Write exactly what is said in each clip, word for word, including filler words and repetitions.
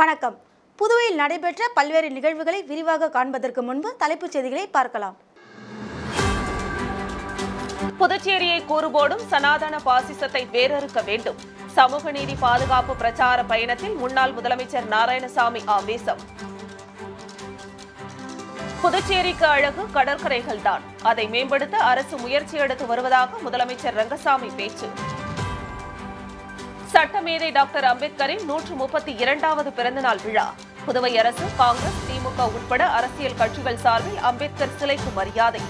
வணக்கம். புதுவையில் நடைபெற்ற பல்வேறு நிகழ்வுகளை விரிவாக காண்பதற்கு முன்பு தலைப்புச் செய்திகளை பார்க்கலாம். புதுச்சேரியை கூறுபோடும் சனாதன பாசிசத்தை வேரறுக்க வேண்டும். சமூக நீதி பாதுகாப்பு பிரச்சார பயணத்தில் முன்னாள் முதலமைச்சர் நாராயணசாமி ஆவேசம். புதுச்சேரிக்கு அழகு கடற்கரைகள் தான், அதை மேம்படுத்த அரசு முயற்சி எடுத்து வருவதாக முதலமைச்சர் ரங்கசாமி பேச்சு. சட்டமேதை டாக்டர் அம்பேத்கரின் நூற்று முப்பத்தி இரண்டாவது பிறந்தநாள் விழா. புதுவை அரசு, காங்கிரஸ், திமுக உட்பட அரசியல் கட்சிகள் சார்பில் அம்பேத்கர் சிலைக்கு மரியாதை.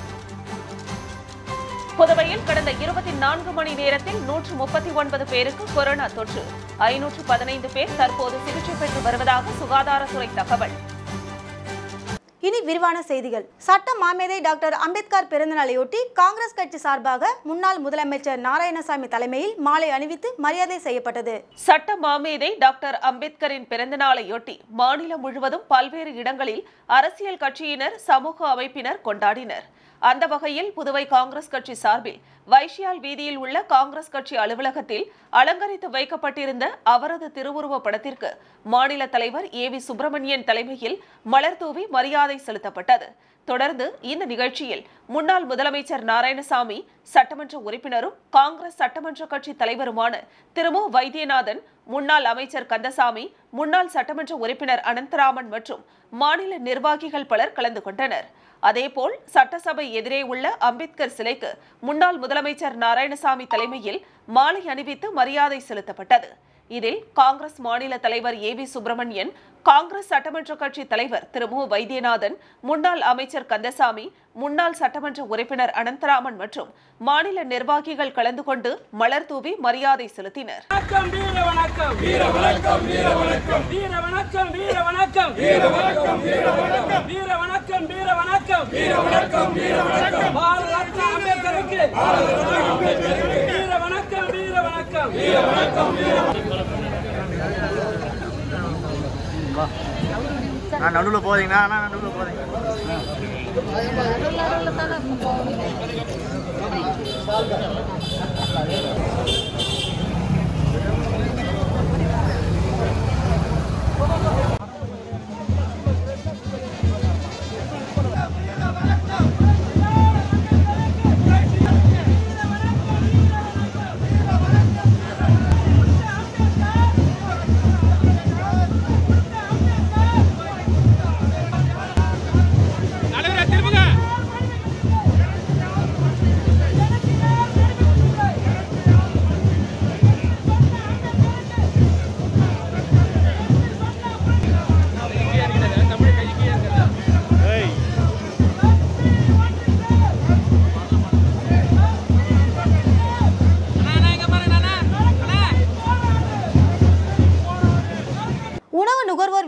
புதுவையில் கடந்த இருபத்தி நான்கு மணி நேரத்தில் நூற்று முப்பத்தி ஒன்பது பேருக்கு கொரோனா தொற்று. ஐநூற்று பதினைந்து பேர் தற்போது சிகிச்சை பெற்று வருவதாக சுகாதாரத்துறை தகவல். இனி விரிவான செய்திகள். சட்ட மாமேதை டாக்டர் அம்பேத்கர் பிறந்தநாளையொட்டி காங்கிரஸ் கட்சி சார்பாக முன்னாள் முதலமைச்சர் நாராயணசாமி தலைமையில் மாலை அணிவித்து மரியாதை செய்யப்பட்டது. சட்ட மாமேதை டாக்டர் அம்பேத்கரின் பிறந்தநாளையொட்டி மாநிலம் முழுவதும் பல்வேறு இடங்களில் அரசியல் கட்சியினர், சமூக அமைப்பினர் கொண்டாடினர். அந்த வகையில் புதுவை காங்கிரஸ் கட்சி சார்பில் வைஷியால் வீதியில் உள்ள காங்கிரஸ் கட்சி அலுவலகத்தில் அலங்கரித்து வைக்கப்பட்டிருந்த அவரது திருவுருவ படத்திற்கு மாநில தலைவர் ஏ வி சுப்பிரமணியன் தலைமையில் மலர்தூவி மரியாதை செலுத்தப்பட்டது. தொடர்ந்து இந்த நிகழ்ச்சியில் முன்னாள் முதலமைச்சர் நாராயணசாமி, சட்டமன்ற உறுப்பினரும் காங்கிரஸ் சட்டமன்ற கட்சி தலைவருமான திரு மு வைத்தியநாதன், முன்னாள் அமைச்சர் கந்தசாமி, முன்னாள் சட்டமன்ற உறுப்பினர் அனந்தராமன் மற்றும் மாநில நிர்வாகிகள் பலர் கலந்து கொண்டனர். அதேபோல் சட்டசபை எதிரே உள்ள அம்பேத்கர் சிலைக்கு முன்னாள் முதலமைச்சர் நாராயணசாமி தலைமையில் மாலை அணிவித்து மரியாதை செலுத்தப்பட்டது. இதில் காங்கிரஸ் மாநில தலைவர் ஏ வி சுப்பிரமணியன், காங்கிரஸ் சட்டமன்ற கட்சி தலைவர் திரு மு வைத்தியநாதன், முன்னாள் அமைச்சர் கந்தசாமி, முன்னாள் சட்டமன்ற உறுப்பினர் அனந்தராமன் மற்றும் மாநில நிர்வாகிகள் கலந்து கொண்டு மலர் தூவி மரியாதை செலுத்தினர். நடுவில் போறீங்க நடுவில் போறீங்க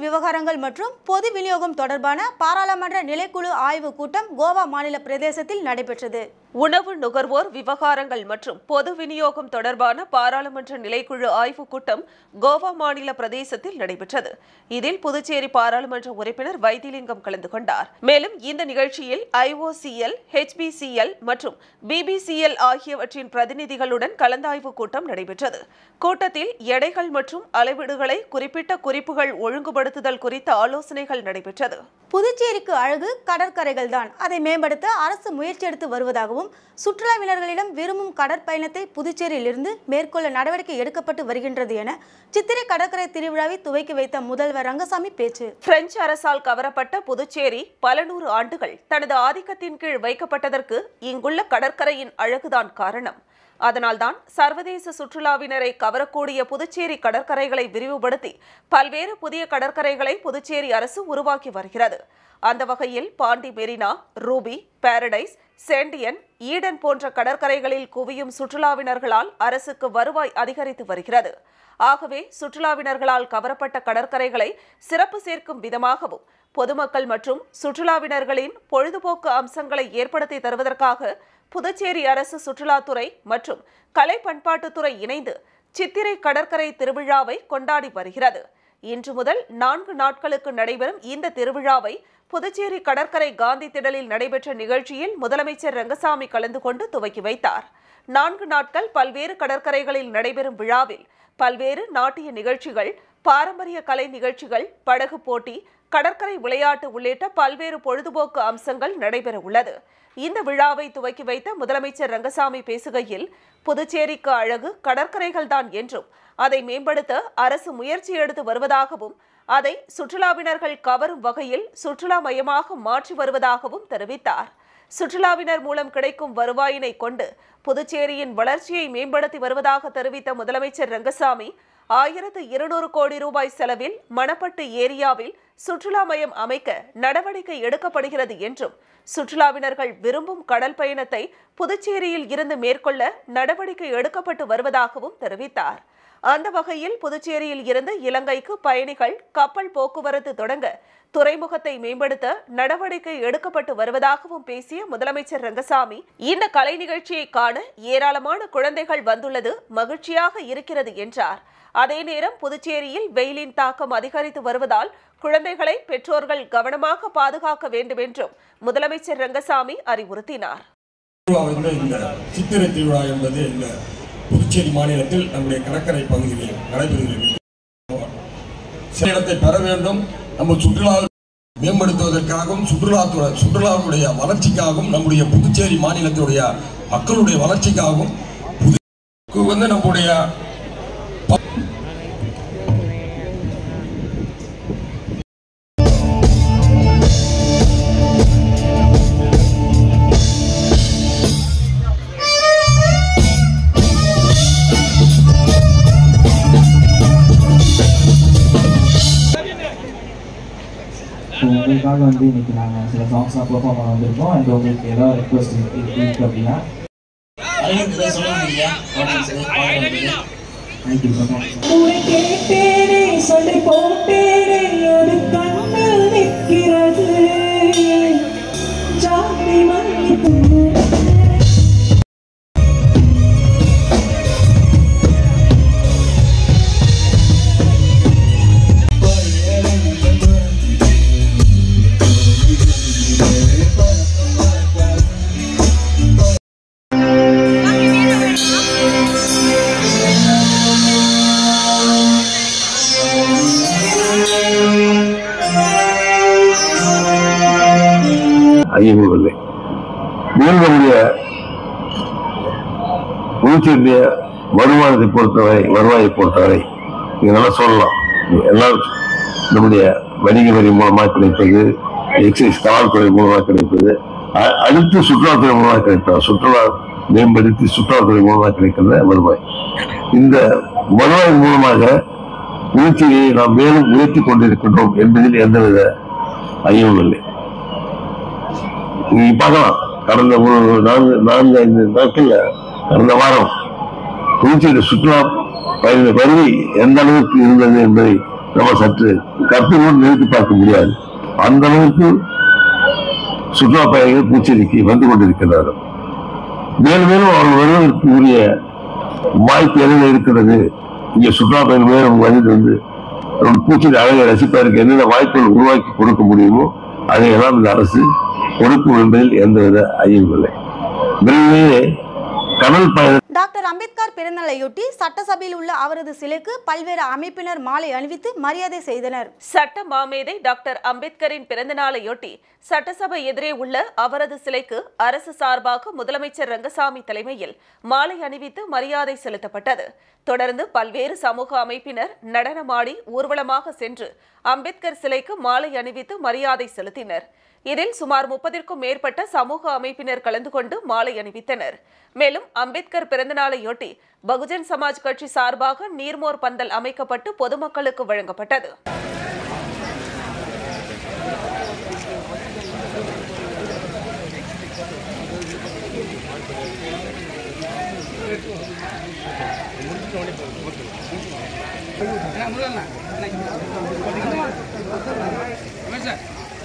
விவகாரங்கள் மற்றும் பொது விநியோகம் தொடர்பான பாராளுமன்ற நிலைக்குழு ஆய்வுக் கூட்டம் கோவா மாநில பிரதேசத்தில் நடைபெற்றது. உணவு நுகர்வோர் விவகாரங்கள் மற்றும் பொது விநியோகம் தொடர்பான பாராளுமன்ற நிலைக்குழு ஆய்வுக் கூட்டம் கோவா மாநில பிரதேசத்தில் நடைபெற்றது. இதில் புதுச்சேரி பாராளுமன்ற உறுப்பினர் வைத்தியலிங்கம் கலந்து கொண்டார். மேலும் இந்த நிகழ்ச்சியில் I O C L, H P C L மற்றும் பி பி சி எல் ஆகியவற்றின் பிரதிநிதிகளுடன் கலந்தாய்வு கூட்டம் நடைபெற்றது. கூட்டத்தில் எடைகள் மற்றும் அளவீடுகளை குறிப்பிட்ட குறிப்புகள் ஒழுங்குபடுத்த குறித்த ஆலோசனைகள் நடைபெற்றது. புதுச்சேரிக்கு அழகு கடற்கரைகள் தான், அதை மேம்படுத்த அரசு முயற்சி எடுத்து வருவதாகவும், சுற்றுலாவினர்களிடம் விரும்பும் கடற்பயணத்தை புதுச்சேரியிலிருந்து மேற்கொள்ள நடவடிக்கை எடுக்கப்பட்டு வருகின்றது என சித்திரை கடற்கரை திருவிழாவை துவக்கி வைத்த முதல்வர் ரங்கசாமி பேச்சு. பிரெஞ்சு அரசால் கவரப்பட்ட புதுச்சேரி பல நூறு ஆண்டுகள் தனது ஆதிக்கத்தின் கீழ் வைக்கப்பட்டதற்கு இங்குள்ள கடற்கரையின் அழகுதான் காரணம். அதனால்தான் சர்வதேச சுற்றுலாவினரை கவரக்கூடிய புதுச்சேரி கடற்கரைகளை விரிவுபடுத்தி பல்வேறு புதிய கடற்கரைகளை புதுச்சேரி அரசு உருவாக்கி வருகிறது. அந்த வகையில் பாண்டி மெரினா, ரூபி, பாரடைஸ், சேண்டியன், ஈடன் போன்ற கடற்கரைகளில் குவியும் சுற்றுலாவினர்களால் அரசுக்கு வருவாய் அதிகரித்து வருகிறது. ஆகவே சுற்றுலாவினர்களால் கவரப்பட்ட கடற்கரைகளை சிறப்பு சேர்க்கும் விதமாகவும் பொதுமக்கள் மற்றும் சுற்றுலாவினர்களின் பொழுதுபோக்கு அம்சங்களை ஏற்படுத்தி தருவதற்காக புதுச்சேரி அரசு சுற்றுலாத்துறை மற்றும் கலை பண்பாட்டுத்துறை இணைந்து சித்திரை கடற்கரை திருவிழாவை கொண்டாடி வருகிறது. இன்று முதல் நான்கு நாட்களுக்கு நடைபெறும் இந்த திருவிழாவை புதுச்சேரி கடற்கரை காந்தி திடலில் நடைபெற்ற நிகழ்ச்சியில் முதலமைச்சர் ரங்கசாமி கலந்து கொண்டு துவக்கி வைத்தார். நான்கு நாட்கள் பல்வேறு கடற்கரைகளில் நடைபெறும் விழாவில் பல்வேறு நாட்டிய நிகழ்ச்சிகள், பாரம்பரிய கலை நிகழ்ச்சிகள், படகு போட்டி, கடற்கரை விளையாட்டு உள்ளிட்ட பல்வேறு பொழுதுபோக்கு அம்சங்கள் நடைபெற உள்ளது. இந்த விழாவை துவக்கி வைத்த முதலமைச்சர் ரங்கசாமி பேசுகையில், புதுச்சேரிக்கு அழகு கடற்கரைகள் தான் என்றும், அதை மேம்படுத்த அரசு முயற்சி எடுத்து வருவதாகவும், அதை சுற்றுலாவினர்கள் கவரும் வகையில் சுற்றுலா மையமாக மாற்றி வருவதாகவும் தெரிவித்தார். சுற்றுலாவினர் மூலம் கிடைக்கும் வருவாயினை கொண்டு புதுச்சேரியின் வளர்ச்சியை மேம்படுத்தி வருவதாக தெரிவித்த முதலமைச்சர் ரங்கசாமி, ஆயிரத்து இருநூறு கோடி ரூபாய் செலவில் மணப்பட்டு ஏரியாவில் சுற்றுலா மையம் அமைக்க நடவடிக்கை எடுக்கப்படுகிறது என்றும், சுற்றுலாவினர்கள் விரும்பும் கடல் பயணத்தை புதுச்சேரியில் இருந்து மேற்கொள்ள நடவடிக்கை எடுக்கப்பட்டு வருவதாகவும் தெரிவித்தார். அந்த வகையில் புதுச்சேரியில் இருந்து இலங்கைக்கு பயணிகள் கப்பல் போக்குவரத்து தொடங்க துறைமுகத்தை மேம்படுத்த நடவடிக்கை எடுக்கப்பட்டு வருவதாகவும் பேசிய முதலமைச்சர் ரங்கசாமி, இந்த கலை நிகழ்ச்சியை காண ஏராளமான குழந்தைகள் வந்துள்ளது மகிழ்ச்சியாக இருக்கிறது என்றார். அதே நேரம் புதுச்சேரியில் வெயிலின் தாக்கம் அதிகரித்து வருவதால் குழந்தைகளை பெற்றோர்கள் கவனமாக பாதுகாக்க வேண்டும் என்றும் முதலமைச்சர் ரங்கசாமி அறிவுறுத்தினார். புதுச்சேரி மாநிலத்தில் நம்முடைய கடற்கரை பகுதிகளில் நடைபெறுகிறது. பெற வேண்டும். நம்ம சுற்றுலாவை மேம்படுத்துவதற்காகவும் சுற்றுலாத்துறை சுற்றுலாவுடைய வளர்ச்சிக்காகவும் நம்முடைய புதுச்சேரி மாநிலத்தினுடைய மக்களுடைய வளர்ச்சிக்காகவும் வந்து நம்முடைய உங்களுக்காக வந்து இன்னைக்கு நாங்கள் சில சாங்ஸ் பெர்ஃபார்ம் பண்ண வந்திருக்கோம். அண்ட் உங்களுக்கு ஏதாவது ரிக்வஸ்ட் இருக்கு அப்படின்னா புதுச்சேரிய வருமானத்தை பொறுத்தவரை வருவாயை பொறுத்தவரை இதெல்லாம் சொல்லலாம். எல்லாரும் நம்முடைய வணிக வரி மூலமாக கிடைப்பது, எக்ஸைஸ் காவல்துறை மூலமாக கிடைப்பது, அடுத்து சுற்றுலாத்துறை மூலமாக கிடைப்பது, சுற்றுலா மேம்படுத்தி சுற்றுலாத்துறை மூலமாக கிடைக்கிறது வருவாய். இந்த வருவாய் மூலமாக புதுச்சேரியை நாம் மேலும் உயர்த்தி கொண்டிருக்கின்றோம் என்பதில் எந்தவித ஐயமும் இல்லை. நீ பார்க்கலாம், கடந்த ஒரு நான்கு நான்கு ஐந்து நாட்களில் கடந்த வாரம் புதுச்சேரி சுற்றுலா பயண வருகை எந்த அளவுக்கு இருந்தது என்பதை நம்ம சற்று கற்பனையோடு நிறுத்தி பார்க்க முடியாது. அந்த அளவுக்கு சுற்றுலா பயணிகள் புதுச்சேரிக்கு வந்து கொண்டிருக்கிறார்கள். மேலும் மேலும் அவர்கள் வருவதற்கு உரிய வாய்ப்பு என்னென்ன இருக்கிறது, இங்கே சுற்றுலா பயணிகள் மேலும் வந்துட்டு வந்து புதுச்சேரி அழகை ரசிப்பதற்கு என்னென்ன வாய்ப்புகள் உருவாக்கி கொடுக்க முடியுமோ அதையெல்லாம் இந்த அரசு கொடுக்கும் என்பதில் எந்தவித ஐயமும் இல்லை. விரைவிலேயே டாக்டர் அம்பேத்கர் பிறந்தநாளையொட்டி சட்டசபையில் உள்ள அவரது சிலைக்கு பல்வேறு அமைப்பினர் மாலை அணிவித்து மரியாதை செய்தனர். சட்ட மாமேதை டாக்டர் அம்பேத்கரின் பிறந்தநாளையொட்டி சட்டசபை எதிரே உள்ள அவரது சிலைக்கு அரசு சார்பாக முதலமைச்சர் ரங்கசாமி தலைமையில் மாலை அணிவித்து மரியாதை செலுத்தப்பட்டது. தொடர்ந்து பல்வேறு சமூக அமைப்பினர் நடனமாடி ஊர்வலமாக சென்று அம்பேத்கர் சிலைக்கு மாலை அணிவித்து மரியாதை செலுத்தினர். இதில் சுமார் முப்பதிற்கும் மேற்பட்ட சமூக அமைப்பினர் கலந்து கொண்டு மாலை அணிவித்தனர். மேலும் அம்பேத்கர் பிறந்தநாளையொட்டி பகுஜன் சமாஜ் கட்சி சார்பாக நீர்மோர் பந்தல் அமைக்கப்பட்டு பொதுமக்களுக்கு வழங்கப்பட்டது.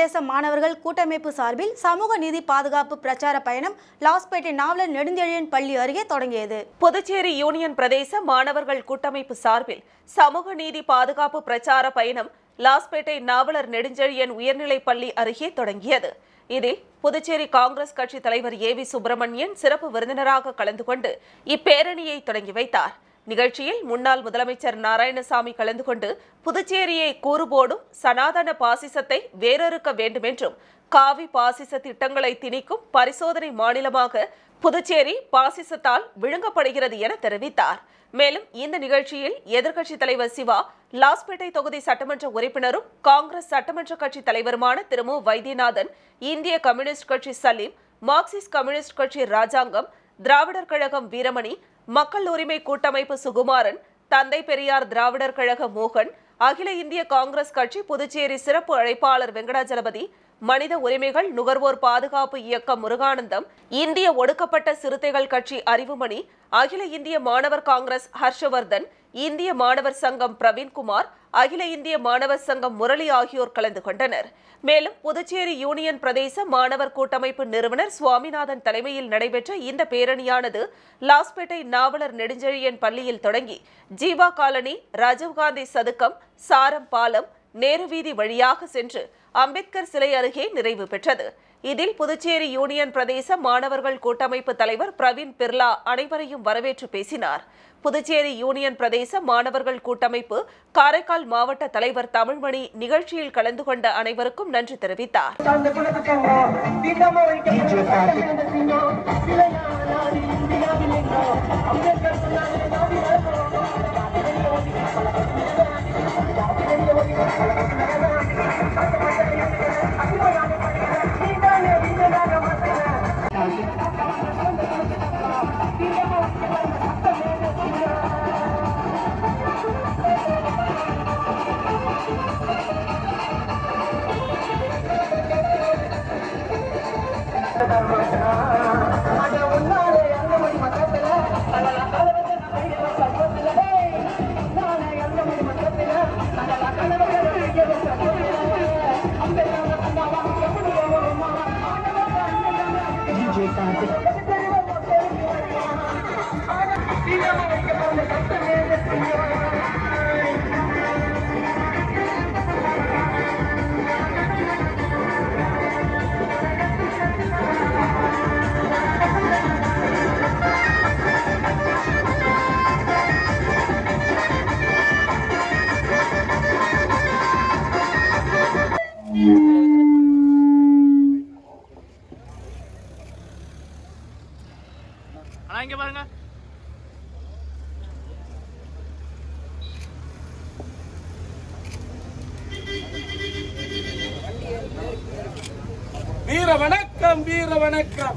சர்வதேச மாணவர்கள் கூட்டமைப்பு சார்பில் சமூக நீதி பாதுகாப்பு பிரச்சார பயணம் லாஸ்பேட்டை நாவலர் நெடுஞ்செழியன் பள்ளி அருகே தொடங்கியது. புதுச்சேரி யூனியன் பிரதேச மாணவர்கள் கூட்டமைப்பு சார்பில் சமூக நீதி பாதுகாப்பு பிரச்சார பயணம் லாஸ்பேட்டை நாவலர் நெடுஞ்செழியன் உயர்நிலைப் பள்ளி அருகே தொடங்கியது. இதில் புதுச்சேரி காங்கிரஸ் கட்சி தலைவர் ஏ வி சுப்பிரமணியன் சிறப்பு விருந்தினராக கலந்து கொண்டு இப்பேரணியை தொடங்கி வைத்தார். நிகழ்ச்சியில் முன்னாள் முதலமைச்சர் நாராயணசாமி கலந்து கொண்டு புதுச்சேரியை கூறுபோடும் சனாதன பாசிசத்தை வேரறுக்க வேண்டுமென்றும் காவி பாசிச திட்டங்களை திணிக்கும் பரிசோதனை மாநிலமாக புதுச்சேரி பாசிசத்தால் விழுங்கப்படுகிறது என தெரிவித்தார். மேலும் இந்த நிகழ்ச்சியில் எதிர்க்கட்சித் தலைவர் சிவா, லாஸ்பேட்டை தொகுதி சட்டமன்ற உறுப்பினரும் காங்கிரஸ் சட்டமன்ற கட்சி தலைவருமான திரு மு வைத்தியநாதன், இந்திய கம்யூனிஸ்ட் கட்சி சலீம், மார்க்சிஸ்ட் கம்யூனிஸ்ட் கட்சி ராஜாங்கம், திராவிடர் கழகம் வீரமணி, மக்கள் உரிமை கூட்டமைப்பு சுகுமாரன், தந்தை பெரியார் திராவிடர் கழக மோகன், அகில இந்திய காங்கிரஸ் கட்சி புதுச்சேரி சிறப்பு அழைப்பாளர் வெங்கடாஜலபதி, மனித உரிமைகள் நுகர்வோர் பாதுகாப்பு இயக்கம் முருகானந்தம், இந்திய ஒடுக்கப்பட்ட சிறுத்தைகள் கட்சி அறிவுமணி, அகில இந்திய மாணவர் காங்கிரஸ் ஹர்ஷவர்தன், இந்திய மாணவர் சங்கம் பிரவீன்குமார், அகில இந்திய மாணவர் சங்கம் முரளி ஆகியோர் கலந்து கொண்டனர். மேலும் புதுச்சேரி யூனியன் பிரதேச மாணவர் கூட்டமைப்பு நிறுவனர் சுவாமிநாதன் தலைமையில் நடைபெற்ற இந்த பேரணியானது லாஸ்பேட்டை நாவலர் நெடுஞ்செழியன் பள்ளியில் தொடங்கி ஜீவா காலனி, ராஜீவ்காந்தி சதுக்கம், சாரம் பாலம், நேரு வீதி வழியாக சென்று அம்பேத்கர் சிலை அருகே நிறைவு பெற்றது. இதில் புதுச்சேரி யூனியன் பிரதேச மாணவர்கள் கூட்டமைப்பு தலைவர் பிரவீன் பிர்லா அனைவரையும் வரவேற்று பேசினார். புதுச்சேரி யூனியன் பிரதேச மாணவர்கள் கூட்டமைப்பு காரைக்கால் மாவட்ட தலைவர் தமிழ்மணி நிகழ்ச்சியில் கலந்து கொண்ட அனைவருக்கும் நன்றி தெரிவித்தார். வீர வணக்கம், வீர வணக்கம்,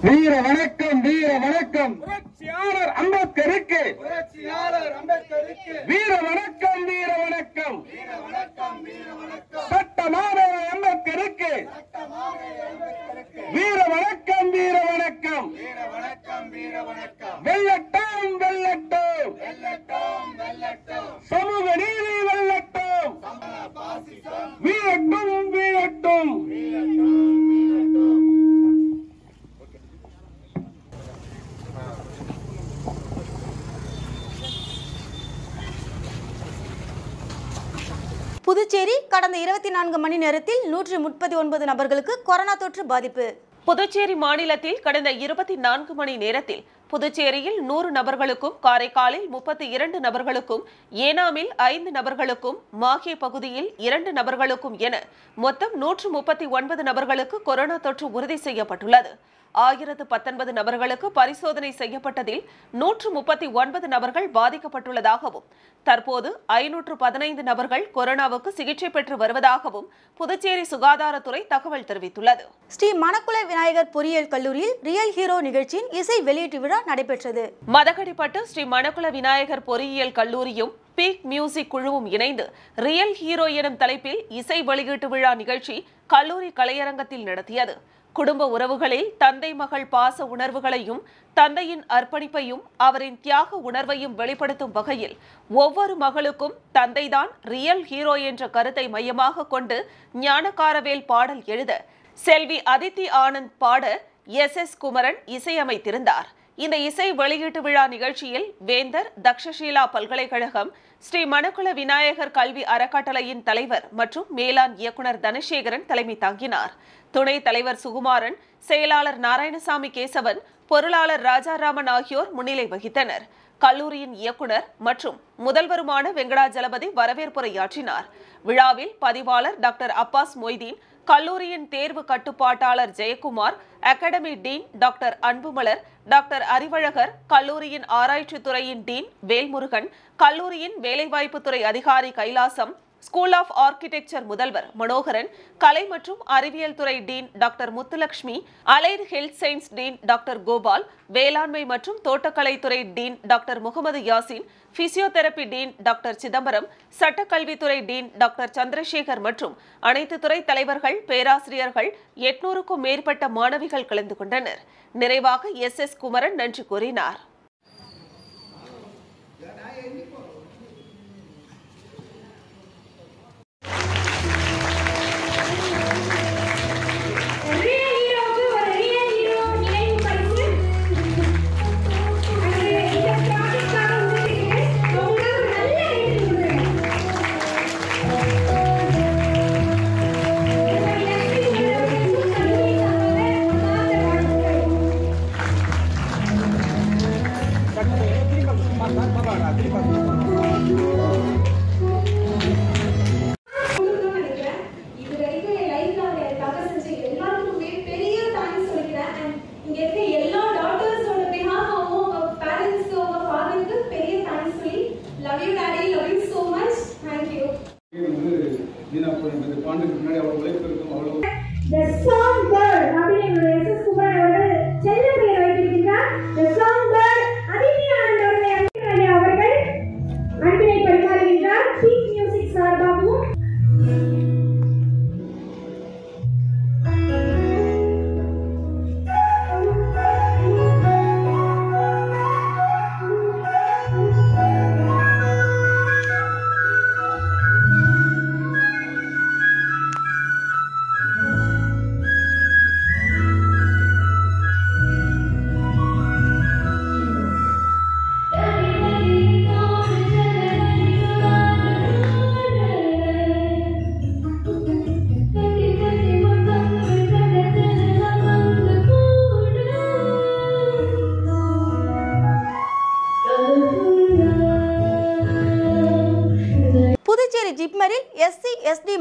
வீர வணக்கம், வீர வணக்கம். புரட்சியாளர் அம்பேத்கருக்கு, புரட்சியாளர் அம்பேத்கருக்கு வீர வணக்கம், வீர வணக்கம், வீர வணக்கம், வீர வணக்கம். சட்டமானவர் அம்பேத்கருக்கு, சட்டமானவர் அம்பேத்கருக்கு வீர வணக்கம், வீர வணக்கம், வீர வணக்கம், வீர வணக்கம். வெல்லட்டும், வெல்லட்டும், வெல்லட்டும், வெல்லட்டும். சமூக நீதி வெல்லட்டும். வீரட்டும், வீரட்டும், வீரட்டும். புதுச்சேரி கடந்த இருபத்தி நான்கு மணி நேரத்தில் நூற்றி முப்பத்தி ஒன்பது நபர்களுக்கு கொரோனா தொற்று பாதிப்பு. புதுச்சேரி மாநிலத்தில் கடந்த இருபத்தி நான்கு மணி நேரத்தில் புதுச்சேரியில் நூறு நபர்களுக்கும், காரைக்காலில் முப்பத்தி இரண்டு நபர்களுக்கும், ஏனாமில் ஐந்து நபர்களுக்கும், மாஹே பகுதியில் இரண்டு நபர்களுக்கும் என மொத்தம் நூற்று முப்பத்தி ஒன்பது நபர்களுக்கு கொரோனா தொற்று உறுதி செய்யப்பட்டுள்ளது. ஆயிரத்து பத்தொன்பது நபர்களுக்கு பரிசோதனை செய்யப்பட்டதில் நூற்று முப்பத்தி ஒன்பது நபர்கள் பாதிக்கப்பட்டுள்ளதாகவும் தற்போது ஐநூற்று பதினைந்து நபர்கள் கொரோனாவுக்கு சிகிச்சை பெற்று வருவதாகவும் புதுச்சேரி சுகாதாரத்துறை தகவல் தெரிவித்துள்ளது. ஸ்ரீ மணக்குள விநாயகர் பொறியியல் கல்லூரியில் ரியல் ஹீரோ நிகழ்ச்சியின் இசை வெளியீட்டு விழா நடைபெற்றது. மதகடிப்பட்டு ஸ்ரீ மணக்குள விநாயகர் பொறியியல் கல்லூரியும் பீக் மியூசிக் குழுவும் இணைந்து ரியல் ஹீரோ எனும் தலைப்பில் இசை வெளியீட்டு விழா நிகழ்ச்சி கல்லூரி கலையரங்கத்தில் நடத்தியது. குடும்ப உறவுகளில் தந்தை மகள் பாச உணர்வுகளையும் தந்தையின் அர்ப்பணிப்பையும் அவரின் தியாக உணர்வையும் வெளிப்படுத்தும் வகையில் ஒவ்வொரு மகளுக்கும் தந்தைதான் ரியல் ஹீரோ என்ற கருத்தை மையமாக கொண்டு ஞானகாரவேல் பாடல் எழுத செல்வி அதித்தி ஆனந்த் பாட எஸ் எஸ் குமரன் இசையமைத்திருந்தார். இந்த இசை வெளியீட்டு விழா நிகழ்ச்சியில் வேந்தர் தக்ஷசீலா பல்கலைக்கழகம் ஸ்ரீ மணக்குள விநாயகர் கல்வி அறக்கட்டளையின் தலைவர் மற்றும் மேலாண் இயக்குனர் தனசேகரன் தலைமை தாங்கினார். துணைத் தலைவர் சுகுமாரன், செயலாளர் நாராயணசாமி கேசவன், பொருளாளர் ராஜாராமன் ஆகியோர் முன்னிலை வகித்தனர். கல்லூரியின் இயக்குனர் மற்றும் முதல்வருமான வெங்கடாஜலபதி வரவேற்புரையாற்றினார். விழாவில் பதிவாளர் டாக்டர் அப்பாஸ் மொய்தீன், கல்லூரியின் தேர்வு கட்டுப்பாட்டாளர் Jayakumar, academy dean doctor Anbumalar, doctor Arivazhagar, கல்லூரியின் ஆராய்ச்சித் துறையின் டீன் வேல்முருகன், கல்லூரியின் வேலைவாய்ப்புத்துறை அதிகாரி கைலாசம், ஸ்கூல் ஆஃப் ஆர்கிடெக்சர் முதல்வர் மனோகரன், கலை மற்றும் அறிவியல் துறை dean doctor Muthulakshmi, allied health science dean doctor Gopal, வேளாண்மை மற்றும் தோட்டக்கலைத்துறை dean doctor Mohammed Yasin, physiotherapy dean doctor Chidambaram, சட்டக்கல்வித்துறை டீன் டாக்டர் சந்திரசேகர் மற்றும் அனைத்து துறை தலைவர்கள், பேராசிரியர்கள், எட்நூறுக்கும் மேற்பட்ட மாணவிகள் கலந்து கொண்டனர். நிறைவாக எஸ் எஸ் குமரன் நன்றி கூறினார்.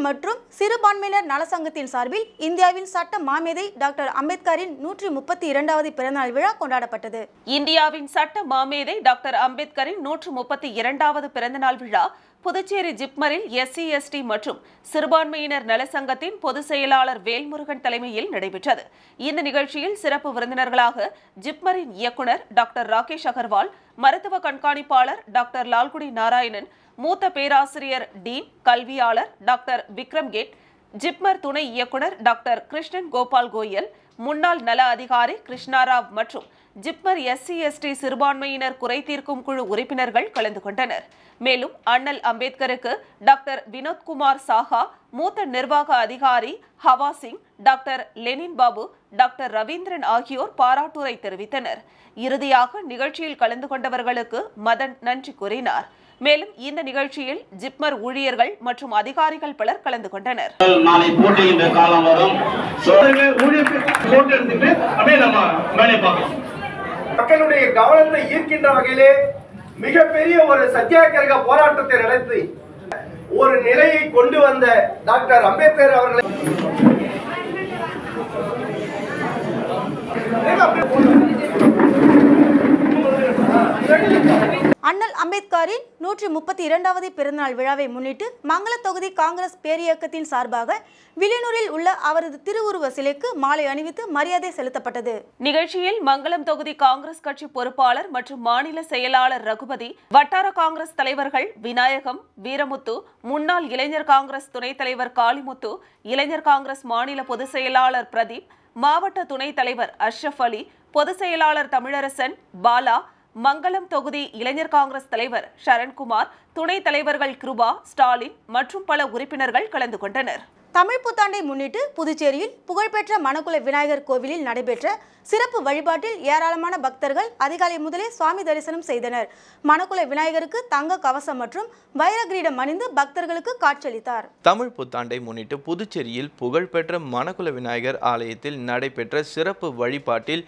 மற்றும் சிறுபான்மையினர் நலசங்கத்தின் சார்பில் இந்தியாவின் சட்ட மாமேதை டாக்டர் அம்பேத்கரின் நூற்றி முப்பத்தி இரண்டாவது பிறந்தநாள் விழா கொண்டாடப்பட்டது. இந்தியாவின் சட்ட மாமேதை டாக்டர் அம்பேத்கரின் நூற்று முப்பத்தி இரண்டாவது பிறந்தநாள் விழா புதுச்சேரி ஜிப்மரில் எஸ்சி எஸ்டி மற்றும் சிறுபான்மையினர் நலசங்கத்தின் பொதுச் செயலாளர் வேல்முருகன் தலைமையில் நடைபெற்றது. இந்த நிகழ்ச்சியில் சிறப்பு விருந்தினர்களாக ஜிப்மரின் இயக்குனர் டாக்டர் ராகேஷ் அகர்வால், மருத்துவ கண்காணிப்பாளர் டாக்டர் லால்குடி நாராயணன், மூத்த பேராசிரியர் டீன், கல்வியாளர் டாக்டர் விக்ரம்கேட், ஜிப்மர் துணை இயக்குனர் டாக்டர் கிருஷ்ணன் கோபால் கோயல், முன்னாள் நல அதிகாரி கிருஷ்ணாராவ் மற்றும் ஜிப்மர் எஸ்சி எஸ்டி சிறுபான்மையினர் குறை தீர்க்கும் குழு உறுப்பினர்கள் கலந்து கொண்டனர். மேலும் அண்ணல் அம்பேத்கருக்கு டாக்டர் வினோத்குமார் சாஹா, மூத்த நிர்வாக அதிகாரி Hawa Singh, doctor Lenin Babu, doctor Ravindran ஆகியோர் பாராட்டுரை தெரிவித்தனர். இறுதியாக நிகழ்ச்சியில் கலந்து கொண்டவர்களுக்கு மதன் நன்றி கூறினார். மேலும் இந்த நிகழ்ச்சியில் ஜிப்மர் ஊழியர்கள் மற்றும் அதிகாரிகள் பலர் கலந்து கொண்டனர். நாளை போட்டியின்ற காலம் வரும். மக்களுடைய கவனத்தை ஈர்க்கின்ற வகையிலே மிகப்பெரிய ஒரு சத்தியாகிரக போராட்டத்தை நடத்தி ஒரு நிலையை கொண்டு வந்த டாக்டர் அம்பேத்கர் அவர்களை அண்ணல் அம்பேத்கரின் நூற்றி முப்பத்தி இரண்டாவது பிறந்தநாள் விழாவை முன்னிட்டு மங்கள தொகுதி காங்கிரஸ் பேரியக்கத்தின் சார்பாக வில்லியனூரில் உள்ள அவரது திருவுருவ சிலைக்கு மாலை அணிவித்து மரியாதை செலுத்தப்பட்டது. நிகழ்ச்சியில் மங்களம் தொகுதி காங்கிரஸ் கட்சி பொறுப்பாளர் மற்றும் மாநில செயலாளர் ரகுபதி, வட்டார காங்கிரஸ் தலைவர்கள் விநாயகம், வீரமுத்து, முன்னாள் இளைஞர் காங்கிரஸ் துணைத் தலைவர் காளிமுத்து, இளைஞர் காங்கிரஸ் மாநில பொதுச் செயலாளர் பிரதீப், மாவட்ட துணைத் தலைவர் அஷ்ரஃப் அலி, பொதுச் செயலாளர் தமிழரசன், பாலா, மங்களம் தொகுதி இளைஞர் காங்கிரஸ் தலைவர் சரண்குமார், துணைத் தலைவர்கள் கிருபா, ஸ்டாலின் மற்றும் பல உறுப்பினர்கள் கலந்து கொண்டனர். தமிழ் புத்தாண்டை முன்னிட்டு புதுச்சேரியில் புகழ்பெற்ற மணக்குள விநாயகர் கோவிலில் நடைபெற்ற சிறப்பு வழிபாட்டில் ஏராளமான பக்தர்கள் அதிகாலை முதலே சுவாமி தரிசனம் செய்தனர். மணக்குள விநாயகருக்கு தங்க கவசம் மற்றும் வைர கிரீடம் அணிந்து பக்தர்களுக்கு காட்சியளித்தார். தமிழ் புத்தாண்டை முன்னிட்டு புதுச்சேரியில் புகழ்பெற்ற மணக்குள விநாயகர் ஆலயத்தில் நடைபெற்ற சிறப்பு வழிபாட்டில்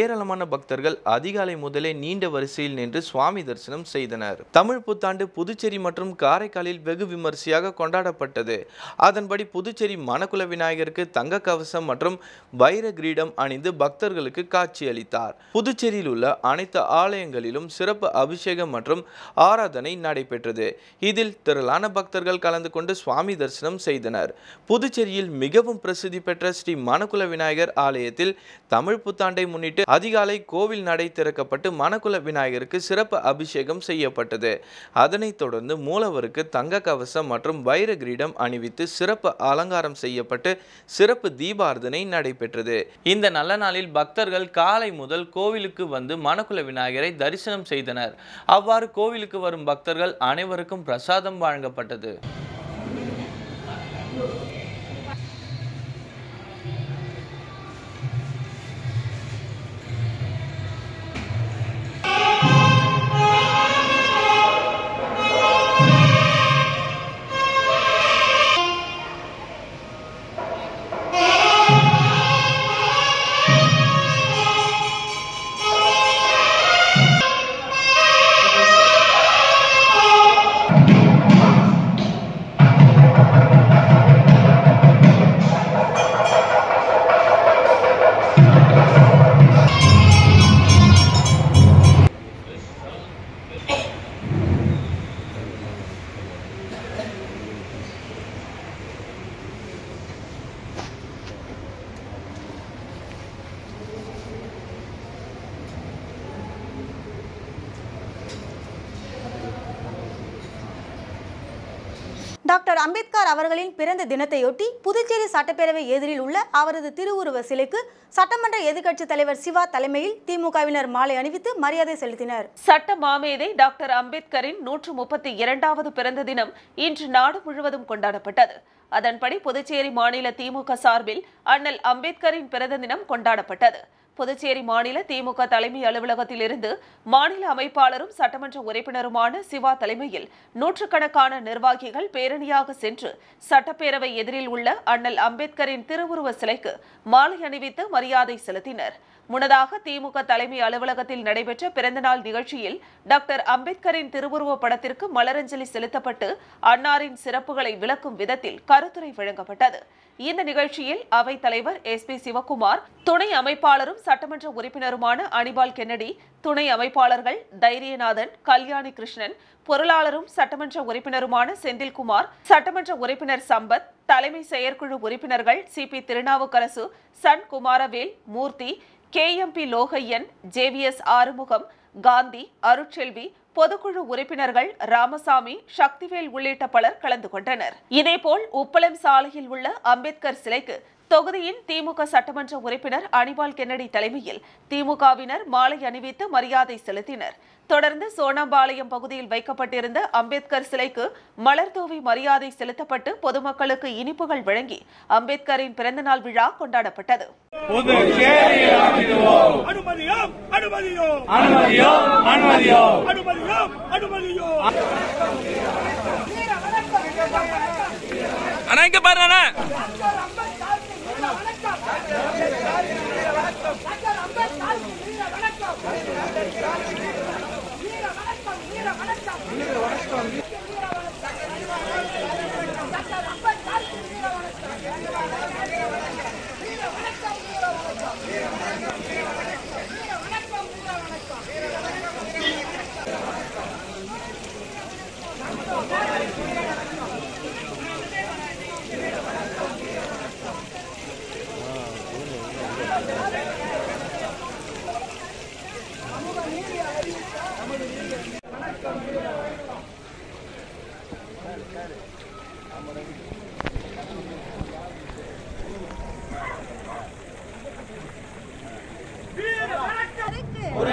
ஏராளமான பக்தர்கள் அதிகாலை முதலே நீண்ட வரிசையில் நின்று சுவாமி தரிசனம் செய்தனர். தமிழ் புத்தாண்டு புதுச்சேரி மற்றும் காரைக்காலில் வெகு விமரிசையாக கொண்டாடப்பட்டது. அதன்படி புதுச்சேரி மணக்குள விநாயகருக்கு தங்க கவசம் மற்றும் வைர கிரீடம் அணிந்து பக்தர்களுக்கு காட்சியளித்தார். புதுச்சேரியில் உள்ள அனைத்து ஆலயங்களிலும் சிறப்பு அபிஷேகம் மற்றும் ஆராதனை நடைபெற்றது. இதில் திரளான பக்தர்கள் கலந்து கொண்டு சுவாமி தரிசனம் செய்தனர். புதுச்சேரியில் மிகவும் பிரசித்தி பெற்ற ஸ்ரீ மணக்குள விநாயகர் ஆலயத்தில் தமிழ் புத்தாண்டை முன்னிட்டு அதிகாலை கோவில் நடை திறக்கப்பட்டு மணக்குள விநாயகருக்கு சிறப்பு அபிஷேகம் செய்யப்பட்டது. அதனைத் தொடர்ந்து மூலவருக்கு தங்க கவசம் மற்றும் வைர கிரீடம் அணிவித்து சிறப்பு அலங்காரம் செய்யப்பட்டு சிறப்பு தீபார்த்தனை நடைபெற்றது. இந்த நல்ல நாளில் பக்தர்கள் காலை முதல் கோவிலுக்கு வந்து மணக்குள விநாயகரை தரிசனம் செய்தனர். அவ்வாறு கோவிலுக்கு வரும் பக்தர்கள் அனைவருக்கும் பிரசாதம் வழங்கப்பட்டது. டாக்டர் அம்பேத்கர் அவர்களின் பிறந்த தினத்தையொட்டி புதுச்சேரி சட்டப்பேரவை எதிரில் உள்ள அவரது திருவுருவ சிலைக்கு சட்டமன்ற எதிர்க்கட்சித் தலைவர் சிவா தலைமையில் திமுகவினர் மாலை அணிவித்து மரியாதை செலுத்தினர். சட்ட மாமேதை டாக்டர் அம்பேத்கரின் நூற்று முப்பத்தி இரண்டாவது பிறந்த தினம் இன்று நாடு முழுவதும் கொண்டாடப்பட்டது. அதன்படி புதுச்சேரி மாநில திமுக சார்பில் அண்ணல் அம்பேத்கரின் பிறந்த தினம் கொண்டாடப்பட்டது. புதுச்சேரி மாநில திமுக தலைமை அலுவலகத்திலிருந்து மாநில அமைப்பாளரும் சட்டமன்ற உறுப்பினருமான சிவா தலைமையில் நூற்றுக்கணக்கான நிர்வாகிகள் பேரணியாக சென்று சட்டப்பேரவை எதிரில் உள்ள அண்ணல் அம்பேத்கரின் திருவுருவ சிலைக்கு மாலை அணிவித்து மரியாதை செலுத்தினர். முன்னதாக திமுக தலைமை அலுவலகத்தில் நடைபெற்ற பிறந்தநாள் நிகழ்ச்சியில் டாக்டர் அம்பேத்கரின் திருவுருவ படத்திற்கு மலரஞ்சலி செலுத்தப்பட்டு அன்னாரின் சிறப்புகளை விளக்கும் விதத்தில் கருத்துரை வழங்கப்பட்டது. இந்த நிகழ்ச்சியில் அவைத் தலைவர் எஸ் பி சிவக்குமார், துணை அமைப்பாளரும் சட்டமன்ற உறுப்பினருமான அனிபால் கென்னடி, துணை அமைப்பாளர்கள் தைரியநாதன், கல்யாணி கிருஷ்ணன், பொருளாளரும் சட்டமன்ற உறுப்பினருமான செந்தில்குமார், சட்டமன்ற உறுப்பினர் சம்பத், தலைமை செயற்குழு உறுப்பினர்கள் சி பி திருநாவுக்கரசு, சன் Kumaravel, Murthy, K M P Logaiyan, J V S Arumugam, Gandhi, Arutselvi, பொதுக்குழு உறுப்பினர்கள் ராமசாமி, சக்திவேல் உள்ளிட்ட பலர் கலந்து கொண்டனர். இதேபோல் உப்பளம் சாலையில் உள்ள அம்பேத்கர் சிலைக்கு தொகுதியின் திமுக சட்டமன்ற உறுப்பினர் அனிபால் கென்னடி தலைமையில் திமுகவினர் மாலை அணிவித்து மரியாதை செலுத்தினர். தொடர்ந்து சோனாம்பாளையம் பகுதியில் வைக்கப்பட்டிருந்த அம்பேத்கர் சிலைக்கு மலர் தூவி மரியாதை செலுத்தப்பட்டு பொதுமக்களுக்கு இனிப்புகள் வழங்கி அம்பேத்கரின் பிறந்தநாள் விழா கொண்டாடப்பட்டது.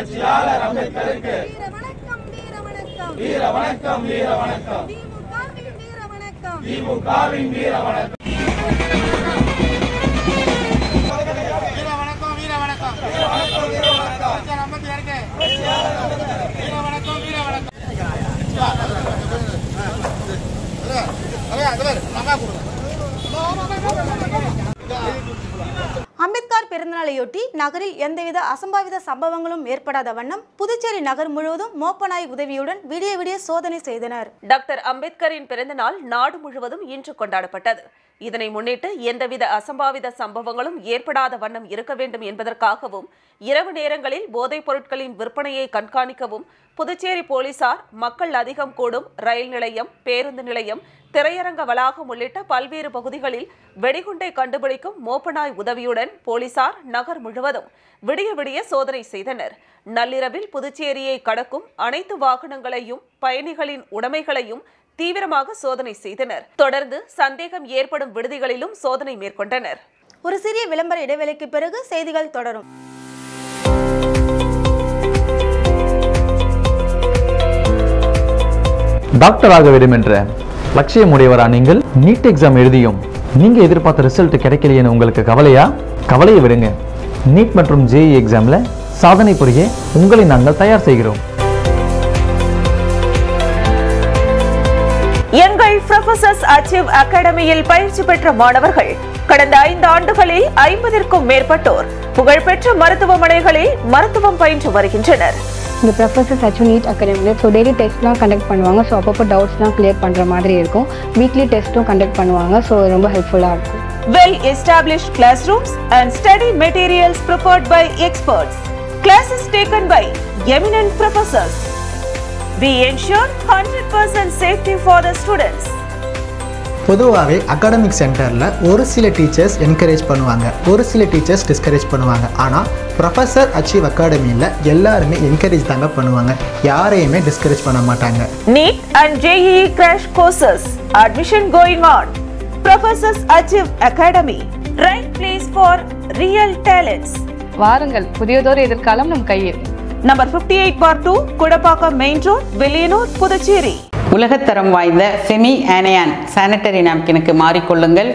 புரட்சியாளர் அம்பேத்கருக்கு வீர வணக்கம் வீர வணக்கம் வீர வணக்கம் திமுகவின் வீர வணக்கம் வீர வணக்கம் வீர வணக்கம் வீர வணக்கம் வீர வணக்கம் அம்பேத்கருக்கு புரட்சியாளர் அம்பேத்கருக்கு வீர வணக்கம் வீர வணக்கம் அம்பேத்கர் பிறந்தநாளையொட்டி நகரில் எந்தவித அசம்பாவித சம்பவங்களும் ஏற்படாத வண்ணம் புதுச்சேரி நகர் முழுவதும் மோப்பநாய் உதவியுடன் விடிய விடிய சோதனை செய்தனர். டாக்டர் அம்பேத்கரின் பிறந்த நாள் நாடு முழுவதும் இன்று கொண்டாடப்பட்டது. இதனை முன்னிட்டு எந்தவித அசம்பாவித சம்பவங்களும் ஏற்படாத வண்ணம் இருக்க வேண்டும் என்பதற்காகவும் இரவு நேரங்களில் போதைப் பொருட்களின் விற்பனையை கண்காணிக்கவும் புதுச்சேரி போலீசார் மக்கள் அதிகம் கூடும் ரயில் நிலையம், பேருந்து நிலையம், திரையரங்க வளாகம் உள்ளிட்ட பல்வேறு பகுதிகளில் வெடிகுண்டை கண்டுபிடிக்கும் மோப்பநாய் உதவியுடன் போலீசார் நகர் முழுவதும் விடிய விடிய சோதனை செய்தனர். நள்ளிரவில் புதுச்சேரியை கடக்கும் அனைத்து வாகனங்களையும் பயணிகளின் உடைமைகளையும் தீவிரமாக சோதனை செய்தனர். தொடர்ந்து சந்தேகம் ஏற்படும் விடுதிகளிலும் சோதனை மேற்கொண்டனர். ஒரு சிறிய விளம்பர இடைவேளைக்கு பிறகு செய்திகள் தொடரும். டாக்டராக வேண்டும் என்ற லட்சியம் உடையவரா நீங்கள்? நீட் எக்ஸாம் எழுதியும் நீங்க எதிர்பார்த்த ரிசல்ட் கிடைக்கலையேன்னு உங்களுக்கு கவலையா? கவலையை விடுங்க. நீட் மற்றும் ஜேஇ எக்ஸாம்ல சாதனை புரிய உங்களை நாங்கள் தயார் செய்கிறோம். எங்கள் ப்ரொஃபசர்ஸ் அச்சீவ் அகாடமியில் பயிற்சி பெற்ற மாணவர்கள் கடந்த ஐந்து ஆண்டுகளில் ஐம்பதிற்கும் மேற்பட்டோர் புகழ்பெற்ற மருத்துவமனைகளில் மருத்துவம் பயின்று வருகின்றனர். இந்த ப்ரொஃபசர்ஸ் அச்சீவ் நீட் அகாடமியில் ஸோ டெய்லி டெஸ்ட்லாம் கண்டக்ட் பண்ணுவாங்க. ஸோ அப்பப்போ டவுட்ஸ்லாம் கிளியர் பண்ணுற மாதிரி இருக்கும். வீக்லி டெஸ்ட்டும் கண்டக்ட் பண்ணுவாங்க. ஸோ ரொம்ப ஹெல்ப்ஃபுல்லாக இருக்கும். Well established class rooms and study materials prepared by experts. Classes taken by eminent professors. We ensure one hundred percent safety for the students. பொதுவாகவே அகாடமிக் சென்டரில் ஒரு சில டீச்சர்ஸ் என்கரேஜ் பண்ணுவாங்க, ஒரு சில டீச்சர்ஸ் டிஸ்கரேஜ் பண்ணுவாங்க. ஆனால் ப்ரொஃபஸர் அச்சீவ் அகாடமியில் எல்லாருமே என்கரேஜ் தாங்க பண்ணுவாங்க, யாரையுமே டிஸ்கரேஜ் பண்ண மாட்டாங்க. NEET and JEE crash courses admission going on. Professors achieve academy, right place for real talents. வாருங்கள், புதியதொரு எதிர்காலம் நம் கையில். Number fifty-eight bar two, Kudapakkam main road, Veliyanur, Puducherry. உலகத்தரம் வாய்ந்த செமி ஆனையான் சானிட்டரி நாப்கினுக்கு மாறிக்கொள்ளுங்கள்.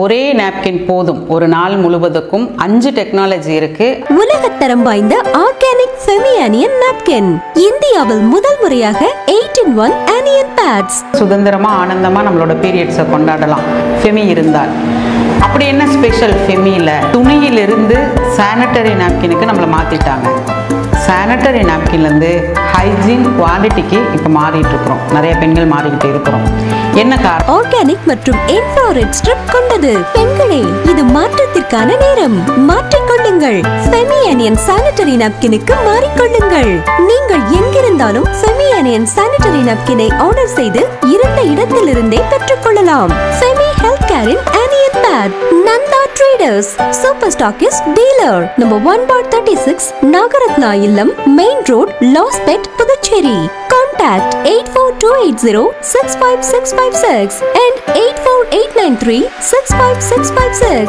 ஒரே நாப்கின் போதும், ஒரு நாள் முழுவதுக்கும் அஞ்சு டெக்னாலஜி இருக்கு. உலகத்தரம் வாய்ந்த ஆர்கானிக் செமி ஆனியன் நாப்கின் இந்தியாவில் முதல் முறையாக eight in one anion pads. சுதந்திரமா ஆனந்தமா நம்மளோட பீரியட்ஸை கொண்டாடலாம் செமி இருந்தால். அப்படி என்ன ஸ்பெஷல் ஃபெமியில்? துணியிலிருந்து சானிட்டரி நாப்கினுக்கு நம்மளை மாற்றிட்டாங்க. சானிட்டரி நாப்கின்லேருந்து ஹைஜீன் குவாலிட்டிக்கு இப்போ மாறிட்டு இருக்கிறோம். நிறைய பெண்கள் மாறிக்கிட்டு இருக்கிறோம். என்ன காரணம்? ஆர்கானிக் மற்றும் இன்ஃப்ராரெட் ஸ்ட்ரிப் கொண்டது. பெண்களே, இது மாற்றத்திற்கான நேரம். மாற்றிக்கொள்ளுங்கள். செமி ஆனியன் சானிட்டரி நாப்கினுக்கு மாறிக்கொள்ளுங்கள். நீங்கள் எங்கிருந்தாலும் செமி ஆனியன் சானிட்டரி நாப்கினை ஆர்டர் செய்து இருந்த இடத்திலிருந்தே பெற்றுக்கொள்ளலாம். செமி ஹெல்த் கேரின் anion pad, Nanda traders, super stockist dealer, number one bar thirty-six, Nagaratna இல்லம், main road, Lawspet, Puducherry. Contact eight four two eight zero six five six five six and eight four eight nine three six five six five six.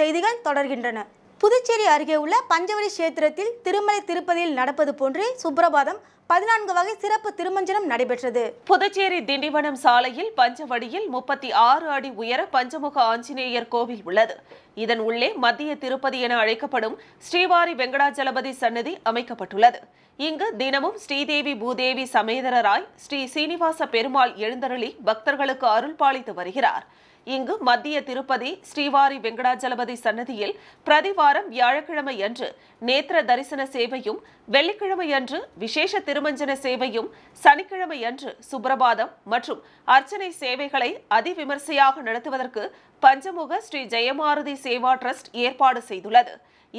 செய்திகள் தொடர்கின்றன. புதுச்சேரி அருகே உள்ள பஞ்சவரி கஷேத்திரத்தில் திருமலை திருப்பதியில் நடப்பது போன்றே சுப்ரபாதம் பதினான்கு வகை சிறப்பு திருமஞ்சனம் நடைபெற்றது. புதுச்சேரி திண்டிவனம் சாலையில் பஞ்சவடியில் முப்பத்தி ஆறு அடி உயர பஞ்சமுக ஆஞ்சநேயர் கோவில் உள்ளது. இதன் உள்ளே மத்திய திருப்பதி என அழைக்கப்படும் ஸ்ரீவாரி வெங்கடாஜலபதி சன்னதி அமைக்கப்பட்டுள்ளது. இங்கு தினமும் ஸ்ரீதேவி பூதேவி சமேதரராய் ஸ்ரீ சீனிவாச பெருமாள் எழுந்தருளி பக்தர்களுக்கு அருள் பாலித்து வருகிறார். இங்கு மத்திய திருப்பதி ஸ்ரீவாரி வெங்கடாஜலபதி சன்னதியில் பிரதிவாரம் வியாழக்கிழமை அன்று நேத்திர தரிசன சேவையும், வெள்ளிக்கிழமை அன்று விசேஷ திருமஞ்சன சேவையும், சனிக்கிழமை அன்று சுப்ரபாதம் மற்றும் அர்ச்சனை சேவைகளை அதிவிமர்சையாக நடத்துவதற்கு பஞ்சமுக ஸ்ரீ ஜெயமாருதி சேவா டிரஸ்ட் ஏற்பாடு செய்துள்ளது.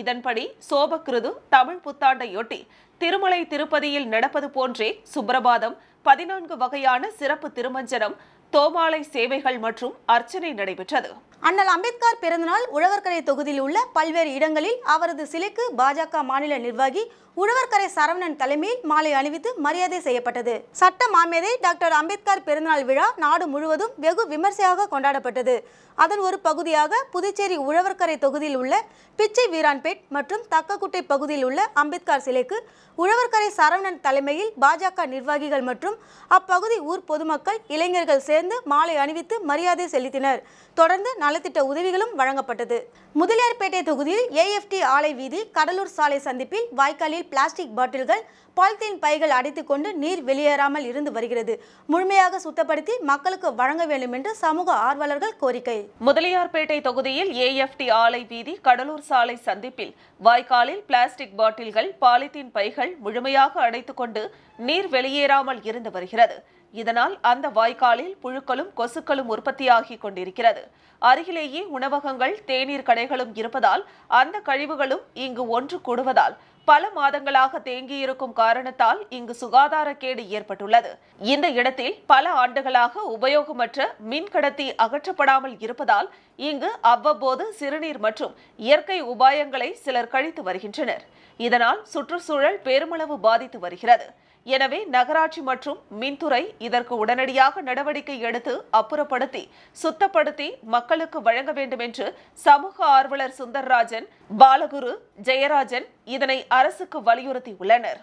இதன்படி சோபகிருது தமிழ் புத்தாண்டையொட்டி திருமலை திருப்பதியில் நடப்பது போன்றே சுப்ரபாதம் பதினான்கு வகையான சிறப்பு திருமஞ்சனம், தோமாலை சேவைகள் மற்றும் அர்ச்சனை நடைபெற்றது. அண்ணல் அம்பேத்கர் பிறந்தநாள் உழவர்கரை தொகுதியில் உள்ள பல்வேறு இடங்களில் அவரது சிலைக்கு பாஜக மாநில நிர்வாகி உழவர்கரை சரவணன் தலைமையில் மாலை அணிவித்து மரியாதை செய்யப்பட்டது. சட்ட மாமேதை டாக்டர் அம்பேத்கர் பிறந்தநாள் விழா நாடு முழுவதும் வெகு விமர்சையாக கொண்டாடப்பட்டது. அதன் ஒரு பகுதியாக புதுச்சேரி உழவர்கரை தொகுதியில் உள்ள பிச்சை வீரான்பேட் மற்றும் தக்கக்குட்டை பகுதியில் உள்ள அம்பேத்கர் சிலைக்கு உழவர்கரை சரவணன் தலைமையில் பாஜக நிர்வாகிகள் மற்றும் அப்பகுதி ஊர் பொதுமக்கள் இளைஞர்கள் சேர்ந்து மாலை அணிவித்து மரியாதை செலுத்தினர். தொடர்ந்து நலத்திட்ட உதவிகளும் வழங்கப்பட்டது. முதலியார்பேட்டை தொகுதியில் ஏஎஃப்டி ஆலை வீதி கடலூர் சாலை சந்திப்பில் வாய்க்காலில் பிளாஸ்டிக் பாட்டில்கள் பாலித்தீன் பைகள் அடைத்துக் கொண்டு நீர் வெளியேறாமல் இருந்து வருகிறது. முழுமையாக சுத்தப்படுத்தி மக்களுக்கு வழங்க வேண்டும் என்று சமூக ஆர்வலர்கள் கோரிக்கை. முதலியார்பேட்டை தொகுதியில் ஏஎஃப்டி ஆலை வீதி கடலூர் சாலை சந்திப்பில் வாய்க்காலில் பிளாஸ்டிக் பாட்டில்கள் பாலித்தீன் பைகள் முழுமையாக அடைத்துக் கொண்டு நீர் வெளியேறாமல் இருந்து வருகிறது. இதனால் அந்த வாய்க்காலில் புழுக்களும் கொசுக்களும் உற்பத்தியாகி கொண்டிருக்கிறது. அருகிலேயே உணவகங்கள் தேநீர் கடைகளும் இருப்பதால் அந்த கழிவுகளும் இங்கு ஒன்று கூடுவதால் பல மாதங்களாக தேங்கியிருக்கும் காரணத்தால் இங்கு சுகாதார கேடு ஏற்பட்டுள்ளது. இந்த இடத்தில் பல ஆண்டுகளாக உபயோகமற்ற மின் கடத்தி அகற்றப்படாமல் இருப்பதால் இங்கு அவ்வப்போது சிறுநீர் மற்றும் இயற்கை உபாயங்களை சிலர் கழித்து வருகின்றனர். இதனால் சுற்றுச்சூழல் பெருமளவு பாதித்து வருகிறது. எனவே நகராட்சி மற்றும் மின்துறை இதற்கு உடனடியாக நடவடிக்கை எடுத்து அப்புறப்படுத்தி சுத்தப்படுத்தி மக்களுக்கு வழங்க வேண்டும் என்று சமூக ஆர்வலர் சுந்தர்ராஜன், பாலகுரு, ஜெயராஜன் இதனை அரசுக்கு வலியுறுத்தி உள்ளனர்.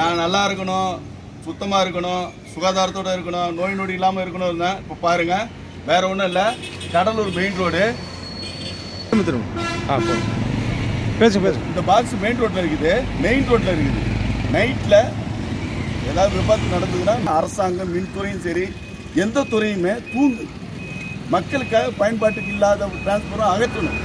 நான் நல்லா இருக்கணும், சுத்தமா இருக்கணும், சுகாதாரத்தோட இருக்கணும், நோய் நொடி இல்லாம இருக்கணும். இப்ப பாருங்க, வேற ஒண்ணும் இல்ல, கடலூர் மெயின் ரோடு பேசு பேசு இந்த பாக்ஸ் மெயின் ரோட்டில் இருக்குது மெயின் ரோட்டில் இருக்குது நைட்டில் ஏதாவது விபத்து நடந்ததுன்னா அரசாங்கம் மின்துறையும் சரி எந்த துறையுமே தூங்கு மக்களுக்காக பயன்பாட்டுக்கு இல்லாத டிரான்ஸ்போர்ட்டும் அகற்றணும்.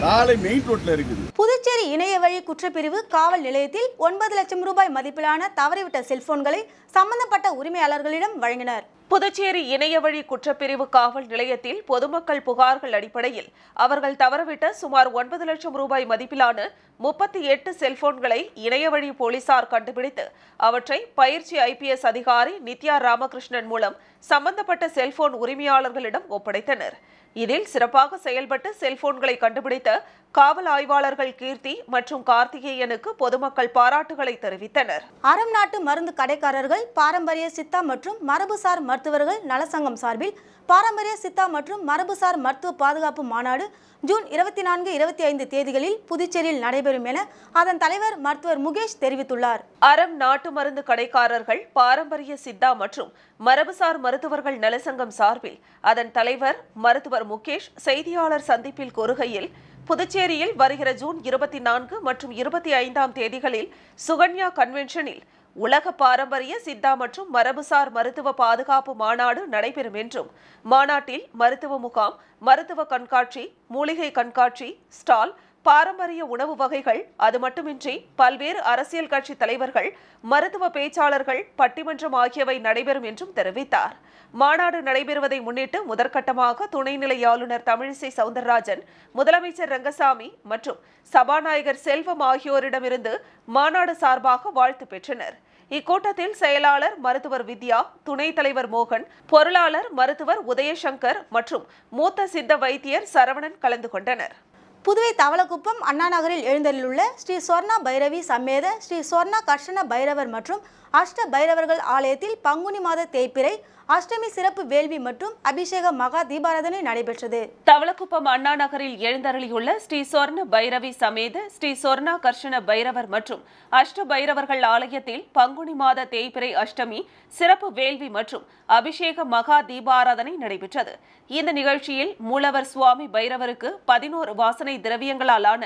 சாலை மெயின் ரோட்டில் இருக்குது. புதுச்சேரி இணைய வழி குற்றப்பிரிவு காவல் நிலையத்தில் ஒன்பது லட்சம் ரூபாய் மதிப்பிலான தவறிவிட்ட செல்போன்களை சம்பந்தப்பட்ட உரிமையாளர்களிடம் வழங்கினர். புதுச்சேரி இணைய வழி குற்றப்பிரிவு காவல் நிலையத்தில் பொதுமக்கள் புகார்கள் அடிப்படையில் அவர்கள் தவறவிட்ட சுமார் ஒன்பது லட்சம் ரூபாய் மதிப்பிலான முப்பத்தி எட்டு செல்போன்களை இணையவழி போலீசார் கண்டுபிடித்து அவற்றை பயிற்சி ஐபிஎஸ் அதிகாரி நித்யா ராமகிருஷ்ணன் மூலம் சம்பந்தப்பட்ட செல்போன் உரிமையாளர்களிடம் ஒப்படைத்தனர். இதில் சிறப்பாக செயல்பட்டு செல்போன்களை கண்டுபிடித்த காவல் ஆய்வாளர்கள் கீர்த்தி மற்றும் கார்த்திகேயனுக்கு பொதுமக்கள் பாராட்டுகளை தெரிவித்தனர். அறம் நாட்டு மருந்து கடைக்காரர்கள், பாரம்பரிய சித்தா மற்றும் மரபுசார் மருத்துவர்கள் நலசங்கம் சார்பில் பாரம்பரிய சித்தா மற்றும் மரபுசார் மருத்துவ பாதுகாப்பு மாநாடு ஜூன் இருபத்தி நான்கு இருபத்தி ஐந்து தேதிகளில் புதுச்சேரியில் நடைபெறும் என அதன் தலைவர் மருத்துவர் முகேஷ் தெரிவித்துள்ளார். அறம் நாட்டு மருந்து கடைக்காரர்கள், பாரம்பரிய சித்தா மற்றும் மரபுசார் மருத்துவர்கள் நலசங்கம் சார்பில் அதன் தலைவர் மருத்துவர் முகேஷ் செய்தியாளர் சந்திப்பில் கூறுகையில், புதுச்சேரியில் வருகிற ஜூன் இருபத்தி நான்கு மற்றும் இருபத்தி ஐந்தாம் தேதிகளில் சுகன்யா கன்வென்ஷனில் உலக பாரம்பரிய சித்தா மற்றும் மரபுசார் மருத்துவ பாதுகாப்பு மாநாடு நடைபெறும் என்றும், மாநாட்டில் மருத்துவ முகாம், மருத்துவ கண்காட்சி, மூலிகை கண்காட்சி ஸ்டால், பாரம்பரிய உணவு வகைகள், அது மட்டுமின்றி பல்வேறு அரசியல் கட்சி தலைவர்கள், மருத்துவ பேச்சாளர்கள், பட்டிமன்றம் ஆகியவை நடைபெறும் என்றும் தெரிவித்தார். மாநாடு நடைபெறுவதை முன்னிட்டு முதற்கட்டமாக துணைநிலை ஆளுநர் தமிழிசை சவுந்தரராஜன், முதலமைச்சர் ரங்கசாமி மற்றும் சபாநாயகர் செல்வம் ஆகியோரிடமிருந்து மாநாடு சார்பாக வாழ்த்து பெற்றனர். இக்கூட்டத்தில் செயலாளர் மருத்துவர் வித்யா, துணைத் தலைவர் மோகன், பொருளாளர் மருத்துவர் உதயசங்கர் மற்றும் மூத்த சித்த வைத்தியர் சரவணன் கலந்து கொண்டனர். புதுவை தவளக்குப்பம் அண்ணா நகரில் எழுந்தருளுள்ள ஸ்ரீ சொர்ணா பைரவி சமேத ஸ்ரீ சொர்ணா கர்ஷண பைரவர் மற்றும் அஷ்ட பைரவர்கள் ஆலயத்தில் பங்குனி மாத தேய்பிறை அஷ்டமி சிறப்பு வேள்வி மற்றும் அபிஷேக மகா தீபாராதனை நடைபெற்றது. தவளக்குப்பம் அண்ணா நகரில் எழுந்தருளியுள்ள ஸ்ரீ சொர்ண பைரவி சமேத ஸ்ரீ சொர்ணா கர்ஷண பைரவர் மற்றும் அஷ்ட பைரவர்கள் ஆலயத்தில் பங்குனி மாத தேய்பிறை அஷ்டமி சிறப்பு வேள்வி மற்றும் அபிஷேக மகா தீபாராதனை நடைபெற்றது. இந்த நிகழ்ச்சியில் மூலவர் சுவாமி பைரவருக்கு பதினோரு வாசனை திரவியங்களாலான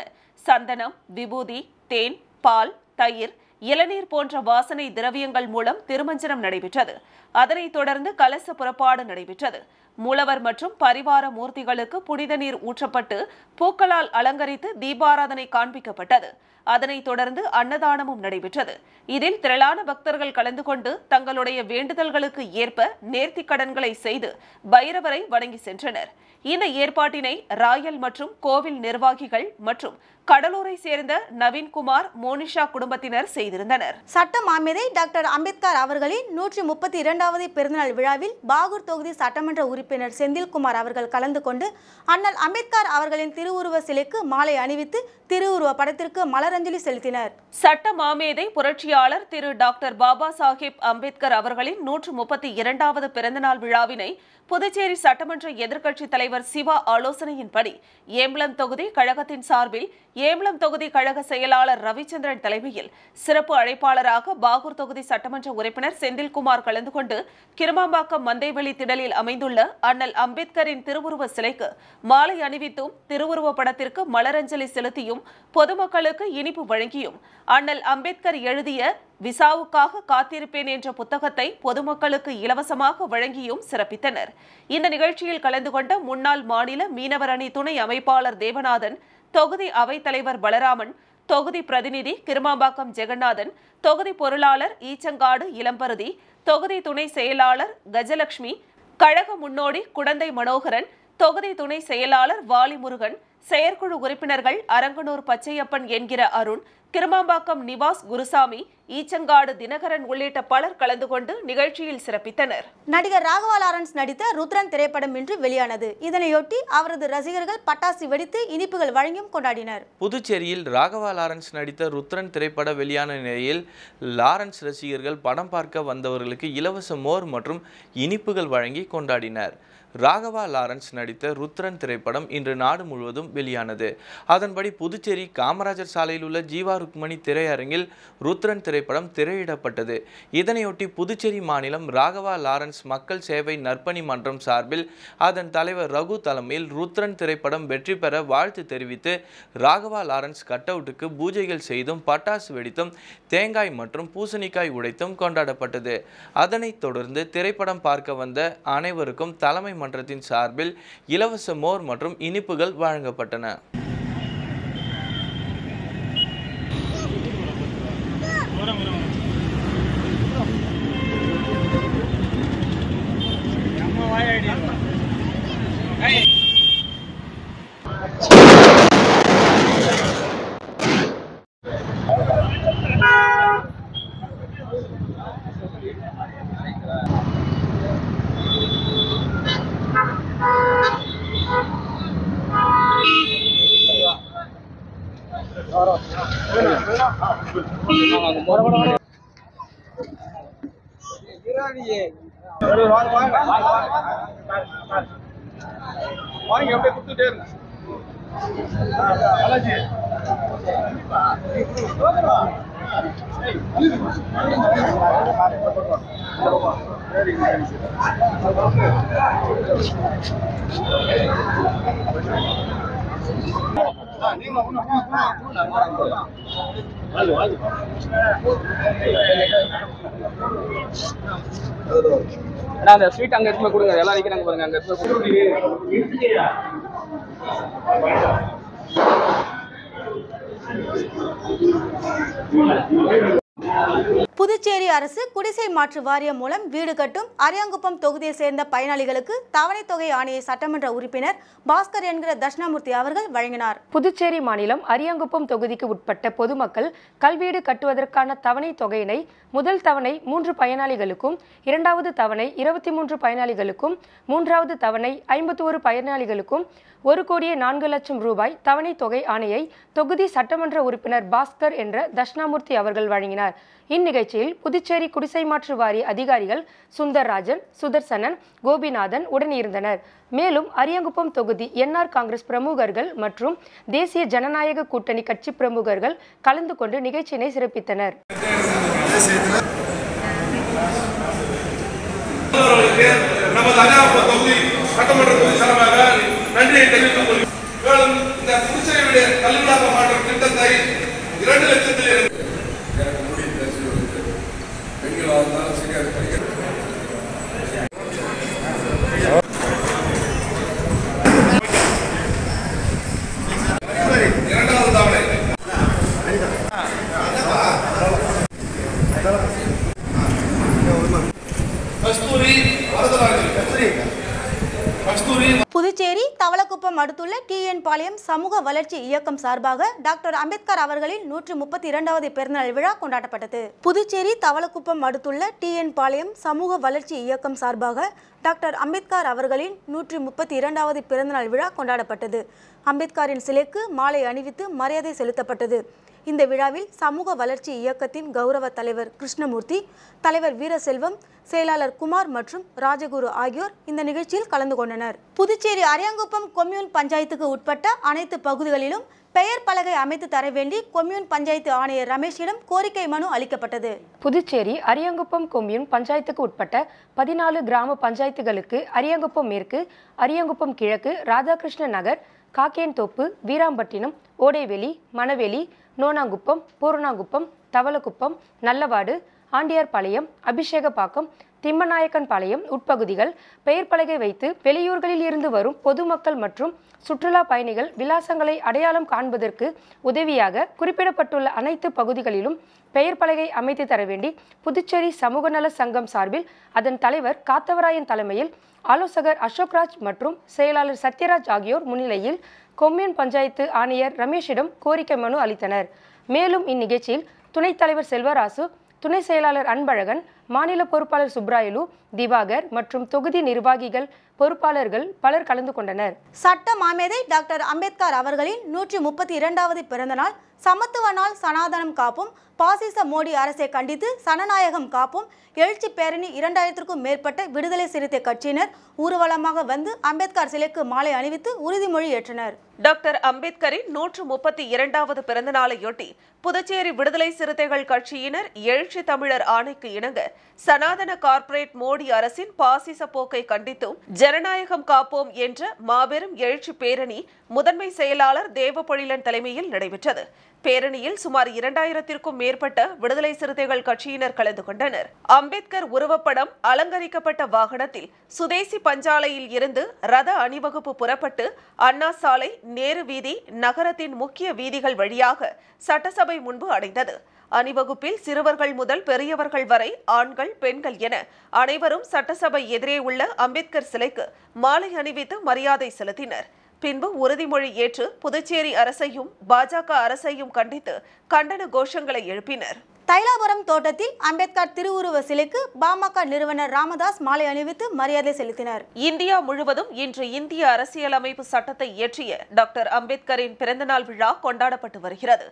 சந்தனம், விபூதி, தேன், பால், தயிர், இளநீர் போன்ற வாசனை திரவியங்கள் மூலம் திருமஞ்சனம் நடைபெற்றது. அதனைத் தொடர்ந்து கலச புறப்பாடு நடைபெற்றது. மூலவர் மற்றும் பரிவார மூர்த்திகளுக்கு புனித நீர் ஊற்றப்பட்டு பூக்களால் அலங்கரித்து தீபாராதனை காண்பிக்கப்பட்டது. அதனைத் தொடர்ந்து அன்னதானமும் நடைபெற்றது. இதில் திரளான பக்தர்கள் கலந்து கொண்டு தங்களுடைய வேண்டுதல்களுக்கு ஏற்ப நேர்த்தி கடன்களை செய்து பைரவரை வணங்கி சென்றனர். இந்த ஏற்பாட்டினை ராயல் மற்றும் கோவில் நிர்வாகிகள் மற்றும் கடலூரை சேர்ந்த நவீன்குமார் மோனிஷா குடும்பத்தினர் செய்திருந்தனர். சட்ட மாமேதை டாக்டர் அம்பேத்கர் அவர்களின் நூற்றி முப்பத்தி இரண்டாவது பிறந்தநாள் விழாவில் பாகூர் தொகுதி சட்டமன்ற உறுப்பினர் செந்தில்குமார் அவர்கள் கலந்து கொண்டு அண்ணல் அம்பேத்கர் அவர்களின் திருவுருவ சிலைக்கு மாலை அணிவித்து திருவுருவ படத்திற்கு மலரஞ்சலி செலுத்தினர். சட்ட மாமேதை புரட்சியாளர் திரு டாக்டர் பாபா சாஹிப் அம்பேத்கர் அவர்களின் நூற்று முப்பத்தி இரண்டாவது பிறந்தநாள் விழாவினை புதுச்சேரி சட்டமன்ற எதிர்க்கட்சித் தலைவர் சிவா ஆலோசனையின்படி ஏம்பலம் தொகுதி கழகத்தின் சார்பில் ஏம்பலம் தொகுதி கழக செயலாளர் ரவிச்சந்திரன் தலைமையில் சிறப்பு அழைப்பாளராக பாகூர் தொகுதி சட்டமன்ற உறுப்பினர் செந்தில்குமார் கலந்து கொண்டு கிருமாம்பாக்கம் மந்தைவெளி திடலில் அமைந்துள்ள அண்ணல் அம்பேத்கரின் திருவுருவ சிலைக்கு மாலை அணிவித்தும் திருவுருவ படத்திற்கு மலரஞ்சலி செலுத்தியும் பொதுமக்களுக்கு இனிப்பு வழங்கியும் அண்ணல் அம்பேத்கர் எழுதிய விசாவுக்காக காத்திருப்பேன் என்ற புத்தகத்தை பொதுமக்களுக்கு இலவசமாக வழங்கியும் சிறப்பித்தனர். இந்த நிகழ்ச்சியில் கலந்து கொண்ட முன்னாள் மாநில மீனவர் அணி துணை அமைப்பாளர் தேவநாதன், தொகுதி அவைத் தலைவர் பலராமன், தொகுதி பிரதிநிதி கிருமாம்பாக்கம் ஜெகநாதன், தொகுதி பொருளாளர் ஈச்சங்காடு இளம்பருதி, தொகுதி துணை செயலாளர் கஜலட்சுமி, கழக முன்னோடி குடந்தை மனோகரன், தொகுதி துணை செயலாளர் வாலிமுருகன், செயற்குழு உறுப்பினர்கள் அரங்கனூர் பச்சையப்பன் என்கிற அருண், கிருமாம்பாக்கம் நிவாஸ் குருசாமி, ஈச்சங்காடு தினகரன் உள்ளிட்ட பலர் கலந்து கொண்டு நிகழ்ச்சியில் சிறப்பித்தனர். நடிகர் ராகவா லாரன்ஸ் நடித்த ருத்ரன் திரைப்படம் இன்று வெளியானது. இதனையொட்டி அவரது ரசிகர்கள் பட்டாசு வெடித்து இனிப்புகள் வழங்கியும் கொண்டாடினர். புதுச்சேரியில் ராகவா லாரன்ஸ் நடித்த ருத்ரன் திரைப்படம் வெளியான நிலையில் லாரன்ஸ் ரசிகர்கள் படம் பார்க்க வந்தவர்களுக்கு இலவச மோர் மற்றும் இனிப்புகள் வழங்கி கொண்டாடினர். ராகவா லாரன்ஸ் நடித்த ருத்ரன் திரைப்படம் இன்று நாடு முழுவதும் வெளியானது. அதன்படி புதுச்சேரி காமராஜர் சாலையில் உள்ள ஜீவா ருக்மணி திரையரங்கில் ருத்ரன் திரைப்படம் திரையிடப்பட்டது. இதனையொட்டி புதுச்சேரி மாநிலம் ராகவா லாரன்ஸ் மக்கள் சேவை நற்பணி மன்றம் சார்பில் அதன் தலைவர் ரகு தலைமையில் ருத்ரன் திரைப்படம் வெற்றி பெற வாழ்த்து தெரிவித்து ராகவா லாரன்ஸ் கட் அவுட்டுக்கு பூஜைகள் செய்தும் பட்டாசு வெடித்தும் தேங்காய் மற்றும் பூசணிக்காய் உடைத்தும் கொண்டாடப்பட்டது. அதனைத் தொடர்ந்து திரைப்படம் பார்க்க வந்த அனைவருக்கும் தலைமை மன்றத்தின் சார்பில் இலவச மோர் மற்றும் இனிப்புகள் வழங்கப்பட்டன. அந்த ஸ்வீட் அங்க எடுத்து கொடுங்க. எல்லாம் நிக்கிறாங்க பாருங்க அங்க எடுத்து. புதுச்சேரி அரசு குடிசை மாற்று வாரியம் மூலம் வீடு கட்டும் அரியாங்குப்பம் தொகுதியை சேர்ந்த பயனாளிகளுக்கு தவணை தொகை ஆணையை சட்டமன்ற உறுப்பினர் பாஸ்கர் என்கிற தட்சிணாமூர்த்தி அவர்கள் வழங்கினார். புதுச்சேரி மாநிலம் அரியாங்குப்பம் தொகுதிக்கு உட்பட்ட பொதுமக்கள் கல்வீடு கட்டுவதற்கான தவணை தொகையினை முதல் தவணை மூன்று பயனாளிகளுக்கும், இரண்டாவது தவணை இருபத்தி மூன்று பயனாளிகளுக்கும், மூன்றாவது தவணை ஐம்பத்தி ஒரு பயனாளிகளுக்கும் ஒரு கோடியே நான்கு லட்சம் ரூபாய் தவணை தொகை ஆணையை தொகுதி சட்டமன்ற உறுப்பினர் பாஸ்கர் என்ற தட்சிணாமூர்த்தி அவர்கள் வழங்கினார். இந்நிகழ்ச்சியில் புதுச்சேரி குடிசை மாற்று வாரிய அதிகாரிகள் சுந்தர்ராஜன், சுதர்சனன், கோபிநாதன் உடனிருந்தனர். மேலும் அரியாங்குப்பம் தொகுதி என்ஆர் காங்கிரஸ் பிரமுகர்கள் மற்றும் தேசிய ஜனநாயக கூட்டணி கட்சி பிரமுகர்கள் கலந்து கொண்டு நிகழ்ச்சியினை சிறப்பித்தனர். Ariyankuppam அடுத்துள்ள கீயன் பாளையம் சமூக வளர்ச்சி இயக்கம் சார்பாக டாக்டர் அம்பேத்கர் அவர்களின் நூற்று முப்பத்தி இரண்டாவது பிறந்தநாள் விழா கொண்டாடப்பட்டது. புதுச்சேரி தவளக்குப்பம் அடுத்துள்ள டீஎன் பாளையம் சமூக வளர்ச்சி இயக்கம் சார்பாக டாக்டர் அம்பேத்கர் அவர்களின் நூற்று முப்பத்தி இரண்டாவது பிறந்தநாள் விழா கொண்டாடப்பட்டது. அம்பேத்கரின் சிலைக்கு மாலை அணிவித்து மரியாதை செலுத்தப்பட்டது. இந்த விழாவில் சமூக வளர்ச்சி இயக்கத்தின் கௌரவ தலைவர் கிருஷ்ணமூர்த்தி, தலைவர் வீரசெல்வம், செயலாளர் குமார் மற்றும் ராஜகுரு ஆகியோர் இந்த நிகழ்ச்சியில் கலந்து கொண்டனர். புதுச்சேரி அரியாங்குப்பம் கொம்யூன் பஞ்சாயத்துக்கு உட்பட்ட அனைத்து பகுதிகளிலும் பெயர் பலகை அமைத்து தர வேண்டி கொம்யூன் பஞ்சாயத்து ஆணையர் ரமேஷிடம் கோரிக்கை மனு அளிக்கப்பட்டது. புதுச்சேரி அரியாங்குப்பம் கொம்யூன் பஞ்சாயத்துக்கு உட்பட்ட பதினாலு கிராம பஞ்சாயத்துகளுக்கு அரியாங்குப்பம் மேற்கு, அரியாங்குப்பம் கிழக்கு, ராதாகிருஷ்ணன் நகர், காக்கேன்தோப்பு, வீராம்பட்டினம், ஓடைவெளி, மணவெளி, நோனாங்குப்பம், பூரணாங்குப்பம், தவளக்குப்பம், நல்லவாடு, ஆண்டியார்பாளையம், அபிஷேகப்பாக்கம், திம்மநாயக்கன் பாளையம் உட்பகுதிகள் பெயர் பலகை வைத்து வெளியூர்களில் இருந்து வரும் பொதுமக்கள் மற்றும் சுற்றுலா பயணிகள் விலாசங்களை அடையாளம் காண்பதற்கு உதவியாக குறிப்பிடப்பட்டுள்ள அனைத்து பகுதிகளிலும் பெயர் பலகை அமைத்து தர வேண்டி புதுச்சேரி சமூக நல சங்கம் சார்பில் அதன் தலைவர் காத்தவராயன் தலைமையில் ஆலோசகர் அசோக்ராஜ் மற்றும் செயலாளர் சத்யராஜ் ஆகியோர் முன்னிலையில் கொம்யூன் பஞ்சாயத்து ஆணையர் ரமேஷிடம் கோரிக்கை மனு அளித்தனர். மேலும் இந்நிகழ்ச்சியில் துணைத் தலைவர் செல்வராஜ், துணை செயலாளர் அன்பழகன், மாநில பொறுப்பாளர் சுப்ராயிலு, திவாகர் மற்றும் தொகுதி நிர்வாகிகள், பொறுப்பாளர்கள் பலர் கலந்து கொண்டனர். சட்ட மாமேதை டாக்டர் அம்பேத்கர் அவர்களின் நூற்றி முப்பத்தி இரண்டாவது பிறந்தநாள் சமத்துவ நாள் சனாதனம் காப்போம், பாசிச மோடி அரசை கண்டித்து சனநாயகம் காப்போம், எழுச்சி பேரணி இரண்டாயிரத்திற்கும் மேற்பட்ட விடுதலை சிறுத்தை கட்சியினர் ஊர்வலமாக வந்து அம்பேத்கர் சிலைக்கு மாலை அணிவித்து உறுதிமொழி ஏற்றனர். டாக்டர் அம்பேத்கரின் நூற்று முப்பத்தி இரண்டாவது பிறந்தநாளையொட்டி புதுச்சேரி விடுதலை சிறுத்தைகள் கட்சியினர் எழுச்சி தமிழர் ஆணைக்கு இணங்க சனாதன கார்ப்பரேட் மோடி அரசின் பாசிச போக்கை கண்டித்தும் ஜனநாயகம் காப்போம் என்ற மாபெரும் எழுச்சி பேரணி முதன்மை செயலாளர் தேவபொழிலன் தலைமையில் நடைபெற்றது. பேரணியில் சுமார் இரண்டாயிரத்திற்கும் மேற்பட்ட விடுதலை சிறுத்தைகள் கட்சியினர் கலந்து கொண்டனர். அம்பேத்கர் உருவப்படம் அலங்கரிக்கப்பட்ட வாகனத்தில் சுதேசி பஞ்சாலையில் இருந்து ரத அணிவகுப்பு புறப்பட்டு அண்ணா சாலை, நேரு வீதி, நகரத்தின் முக்கிய வீதிகள் வழியாக சட்டசபை முன்பு அடைந்தது. அணிவகுப்பில் சிறுவர்கள் முதல் பெரியவர்கள் வரை ஆண்கள், பெண்கள் என அனைவரும் சட்டசபை எதிரே உள்ள அம்பேத்கர் சிலைக்கு மாலை அணிவித்து மரியாதை செலுத்தினர். பின்பு உறுதிமொழி ஏற்று புதுச்சேரி அரசையும் பாஜக அரசையும் கண்டித்து கண்டன கோஷங்களை எழுப்பினர். தைலாபுரம் தோட்டத்தில் அம்பேத்கர் திருவுருவ சிலைக்கு பாமக நிறுவனர் ராமதாஸ் மாலை அணிவித்து மரியாதை செலுத்தினார். இந்தியா முழுவதும் இன்று இந்திய அரசியலமைப்பு சட்டத்தை இயற்றிய டாக்டர் அம்பேத்கரின் பிறந்தநாள் விழா கொண்டாடப்பட்டு வருகிறது.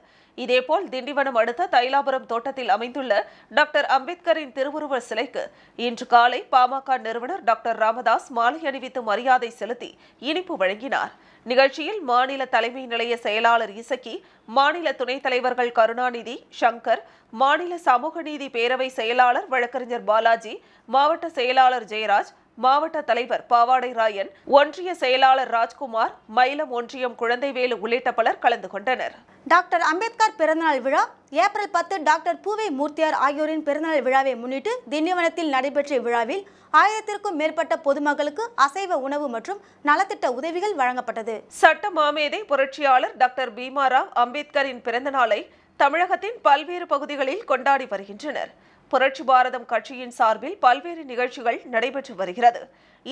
இதேபோல் திண்டிவனம் அடுத்த தைலாபுரம் தோட்டத்தில் அமைந்துள்ள டாக்டர் அம்பேத்கரின் திருவுருவ சிலைக்கு இன்று காலை பாமக நிறுவனர் டாக்டர் ராமதாஸ் மாலை அணிவித்து மரியாதை செலுத்தி இனிப்பு வழங்கினார். நிகழ்ச்சியில் மாநில தலைமை நிலைய செயலாளர் இசக்கி, மாநில துணைத் தலைவர்கள் கருணாநிதி, சங்கர், மாநில சமூக நீதி பேரவை செயலாளர் வழக்கறிஞர் பாலாஜி, மாவட்ட செயலாளர் ஜெயராஜ், மாவட்ட தலைவர் பாவாடை ராயன், ஒன்றிய செயலாளர் ராஜ்குமார், மயிலம் ஒன்றியம் குழந்தைவேலு உள்ளிட்ட பலர் கலந்து கொண்டனர். டாக்டர் அம்பேத்கர் பிறந்தநாள் விழா ஏப்ரல் பத்து டாக்டர் பூவை மூர்த்தியார் ஆகியோரின் பிறந்தநாள் விழாவை முன்னிட்டு திண்டிவனத்தில் நடைபெற்ற விழாவில் ஆயிரத்திற்கும் மேற்பட்ட பொதுமக்களுக்கு அசைவ உணவு மற்றும் நலத்திட்ட உதவிகள் வழங்கப்பட்டது. சட்ட மாமேதை புரட்சியாளர் டாக்டர் பீமாராவ் அம்பேத்கரின் பிறந்தநாளை தமிழகத்தின் பல்வேறு பகுதிகளில் கொண்டாடி வருகின்றனர். புரட்சி பாரதம் கட்சியின் சார்பில் பல்வேறு நிகழ்ச்சிகள் நடைபெற்று வருகிறது.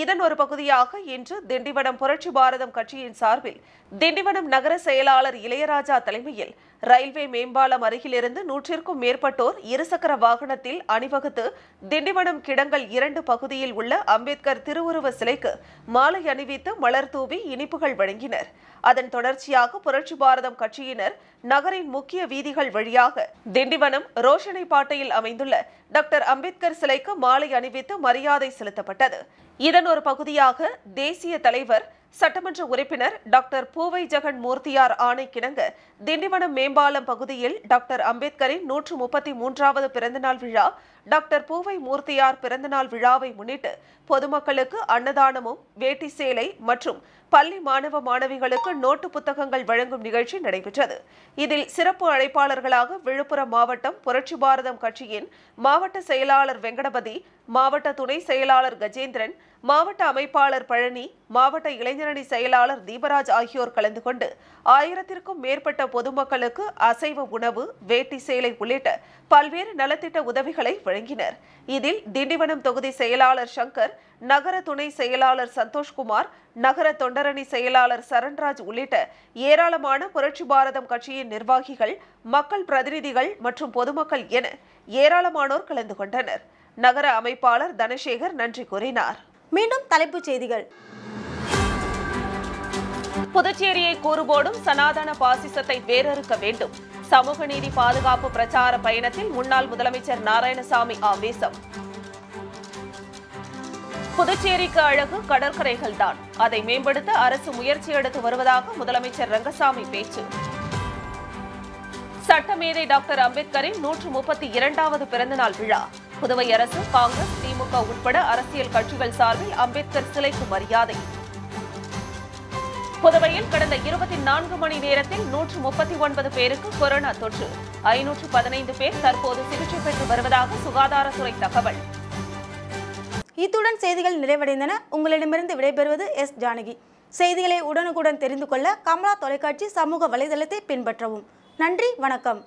இதன் ஒரு பகுதியாக இன்று திண்டிவனம் புரட்சி பாரதம் கட்சியின் சார்பில் திண்டிவனம் நகர செயலாளர் இளையராஜா தலைமையில் ரயில்வே மேம்பாலம் அருகிலிருந்து நூற்றிற்கும் மேற்பட்டோர் இருசக்கர வாகனத்தில் அணிவகுத்து திண்டிவனம் கிடங்கல் இரண்டு பகுதியில் உள்ள அம்பேத்கர் திருவுருவ சிலைக்கு மாலை அணிவித்து மலர் தூவி இனிப்புகள் வழங்கினர். அதன் தொடர்ச்சியாக புரட்சி பாரதம் கட்சியினர் நகரின் முக்கிய வீதிகள் வழியாக திண்டிவனம் ரோஷனைப்பாட்டையில் அமைந்துள்ள டாக்டர் அம்பேத்கர் சிலைக்கு மாலை அணிவித்து மரியாதை செலுத்தப்பட்டது. இதன் ஒரு பகுதியாக தேசிய தலைவர் சட்டமன்ற உறுப்பினர் டாக்டர் பூவை ஜெகன் மூர்த்தியார் ஆணைக்கிணங்க திண்டிவனம் மேம்பாலம் பகுதியில் டாக்டர் அம்பேத்கரின் நூற்று முப்பத்தி மூன்றாவது பிறந்தநாள் விழா, டாக்டர் பூவை மூர்த்தியார் பிறந்தநாள் விழாவை முன்னிட்டு பொதுமக்களுக்கு அன்னதானமும் வேட்டி சேலை மற்றும் பள்ளி மாணவ மாணவிகளுக்கு நோட்டு புத்தகங்கள் வழங்கும் நிகழ்ச்சி நடைபெற்றது. இதில் சிறப்பு அழைப்பாளர்களாக விழுப்புரம் மாவட்டம் புரட்சி பாரதம் கட்சியின் மாவட்ட செயலாளர் வெங்கடபதி, மாவட்ட துணை செயலாளர் கஜேந்திரன், மாவட்ட அமைப்பாளர் பழனி, மாவட்ட இளைஞரணி செயலாளர் தீபராஜ் ஆகியோர் கலந்து கொண்டு ஆயிரத்திற்கும் மேற்பட்ட பொதுமக்களுக்கு அசைவ உணவு, வேட்டி சேலை உள்ளிட்ட பல்வேறு நலத்திட்ட உதவிகளை வழங்கினர். வழங்கினர். இதில் திண்டிவனம் தொகுதி செயலாளர் சங்கர், நகர துணை செயலாளர் சந்தோஷ்குமார், நகர தொண்டரணி செயலாளர் சரண்ராஜ் உள்ளிட்ட ஏராளமான புரட்சி பாரதம் கட்சியின் நிர்வாகிகள், மக்கள் பிரதிநிதிகள் மற்றும் பொதுமக்கள் என ஏராளமானோர் கலந்து கொண்டனர். நகர அமைப்பாளர் தனசேகர் நன்றி கூறினார். மீண்டும் தலைப்புச் செய்திகள். புதுச்சேரியை கூறுபோடும் சனாதன பாசிசத்தை வேறறுக்க வேண்டும். சமூக நீதி பாதுகாப்பு பிரச்சார பயணத்தில் முன்னாள் முதலமைச்சர் நாராயணசாமி ஆவேசம். புதுச்சேரிக்கு அழகு கடற்கரைகள் தான், அதை மேம்படுத்த அரசு முயற்சி எடுத்து வருவதாக முதலமைச்சர் ரங்கசாமி பேச்சு. சட்டமேதை டாக்டர் அம்பேத்கரின் நூற்று முப்பத்தி இரண்டாவது பிறந்தநாள் விழா. புதுவை அரசு, காங்கிரஸ், திமுக உட்பட அரசியல் கட்சிகள் சார்பில் அம்பேத்கர் சிலைக்கு மரியாதை. புதுவையில் கடந்த இருபத்தி நான்கு மணி நேரத்தில் நூற்று முப்பத்தி ஒன்பது பேருக்கு கொரோனா தொற்று. ஐநூற்று பதினைந்து பேர் தற்போது சிகிச்சை பெற்று வருவதாக சுகாதாரத்துறை தகவல். இத்துடன் செய்திகள் நிறைவடைந்தன. உங்களிடமிருந்து விடைபெறுவது எஸ் ஜானகி. செய்திகளை உடனுக்குடன் தெரிந்து கொள்ள கமலா தொலைக்காட்சி சமூக வலைதளத்தை பின்பற்றவும். நன்றி, வணக்கம்.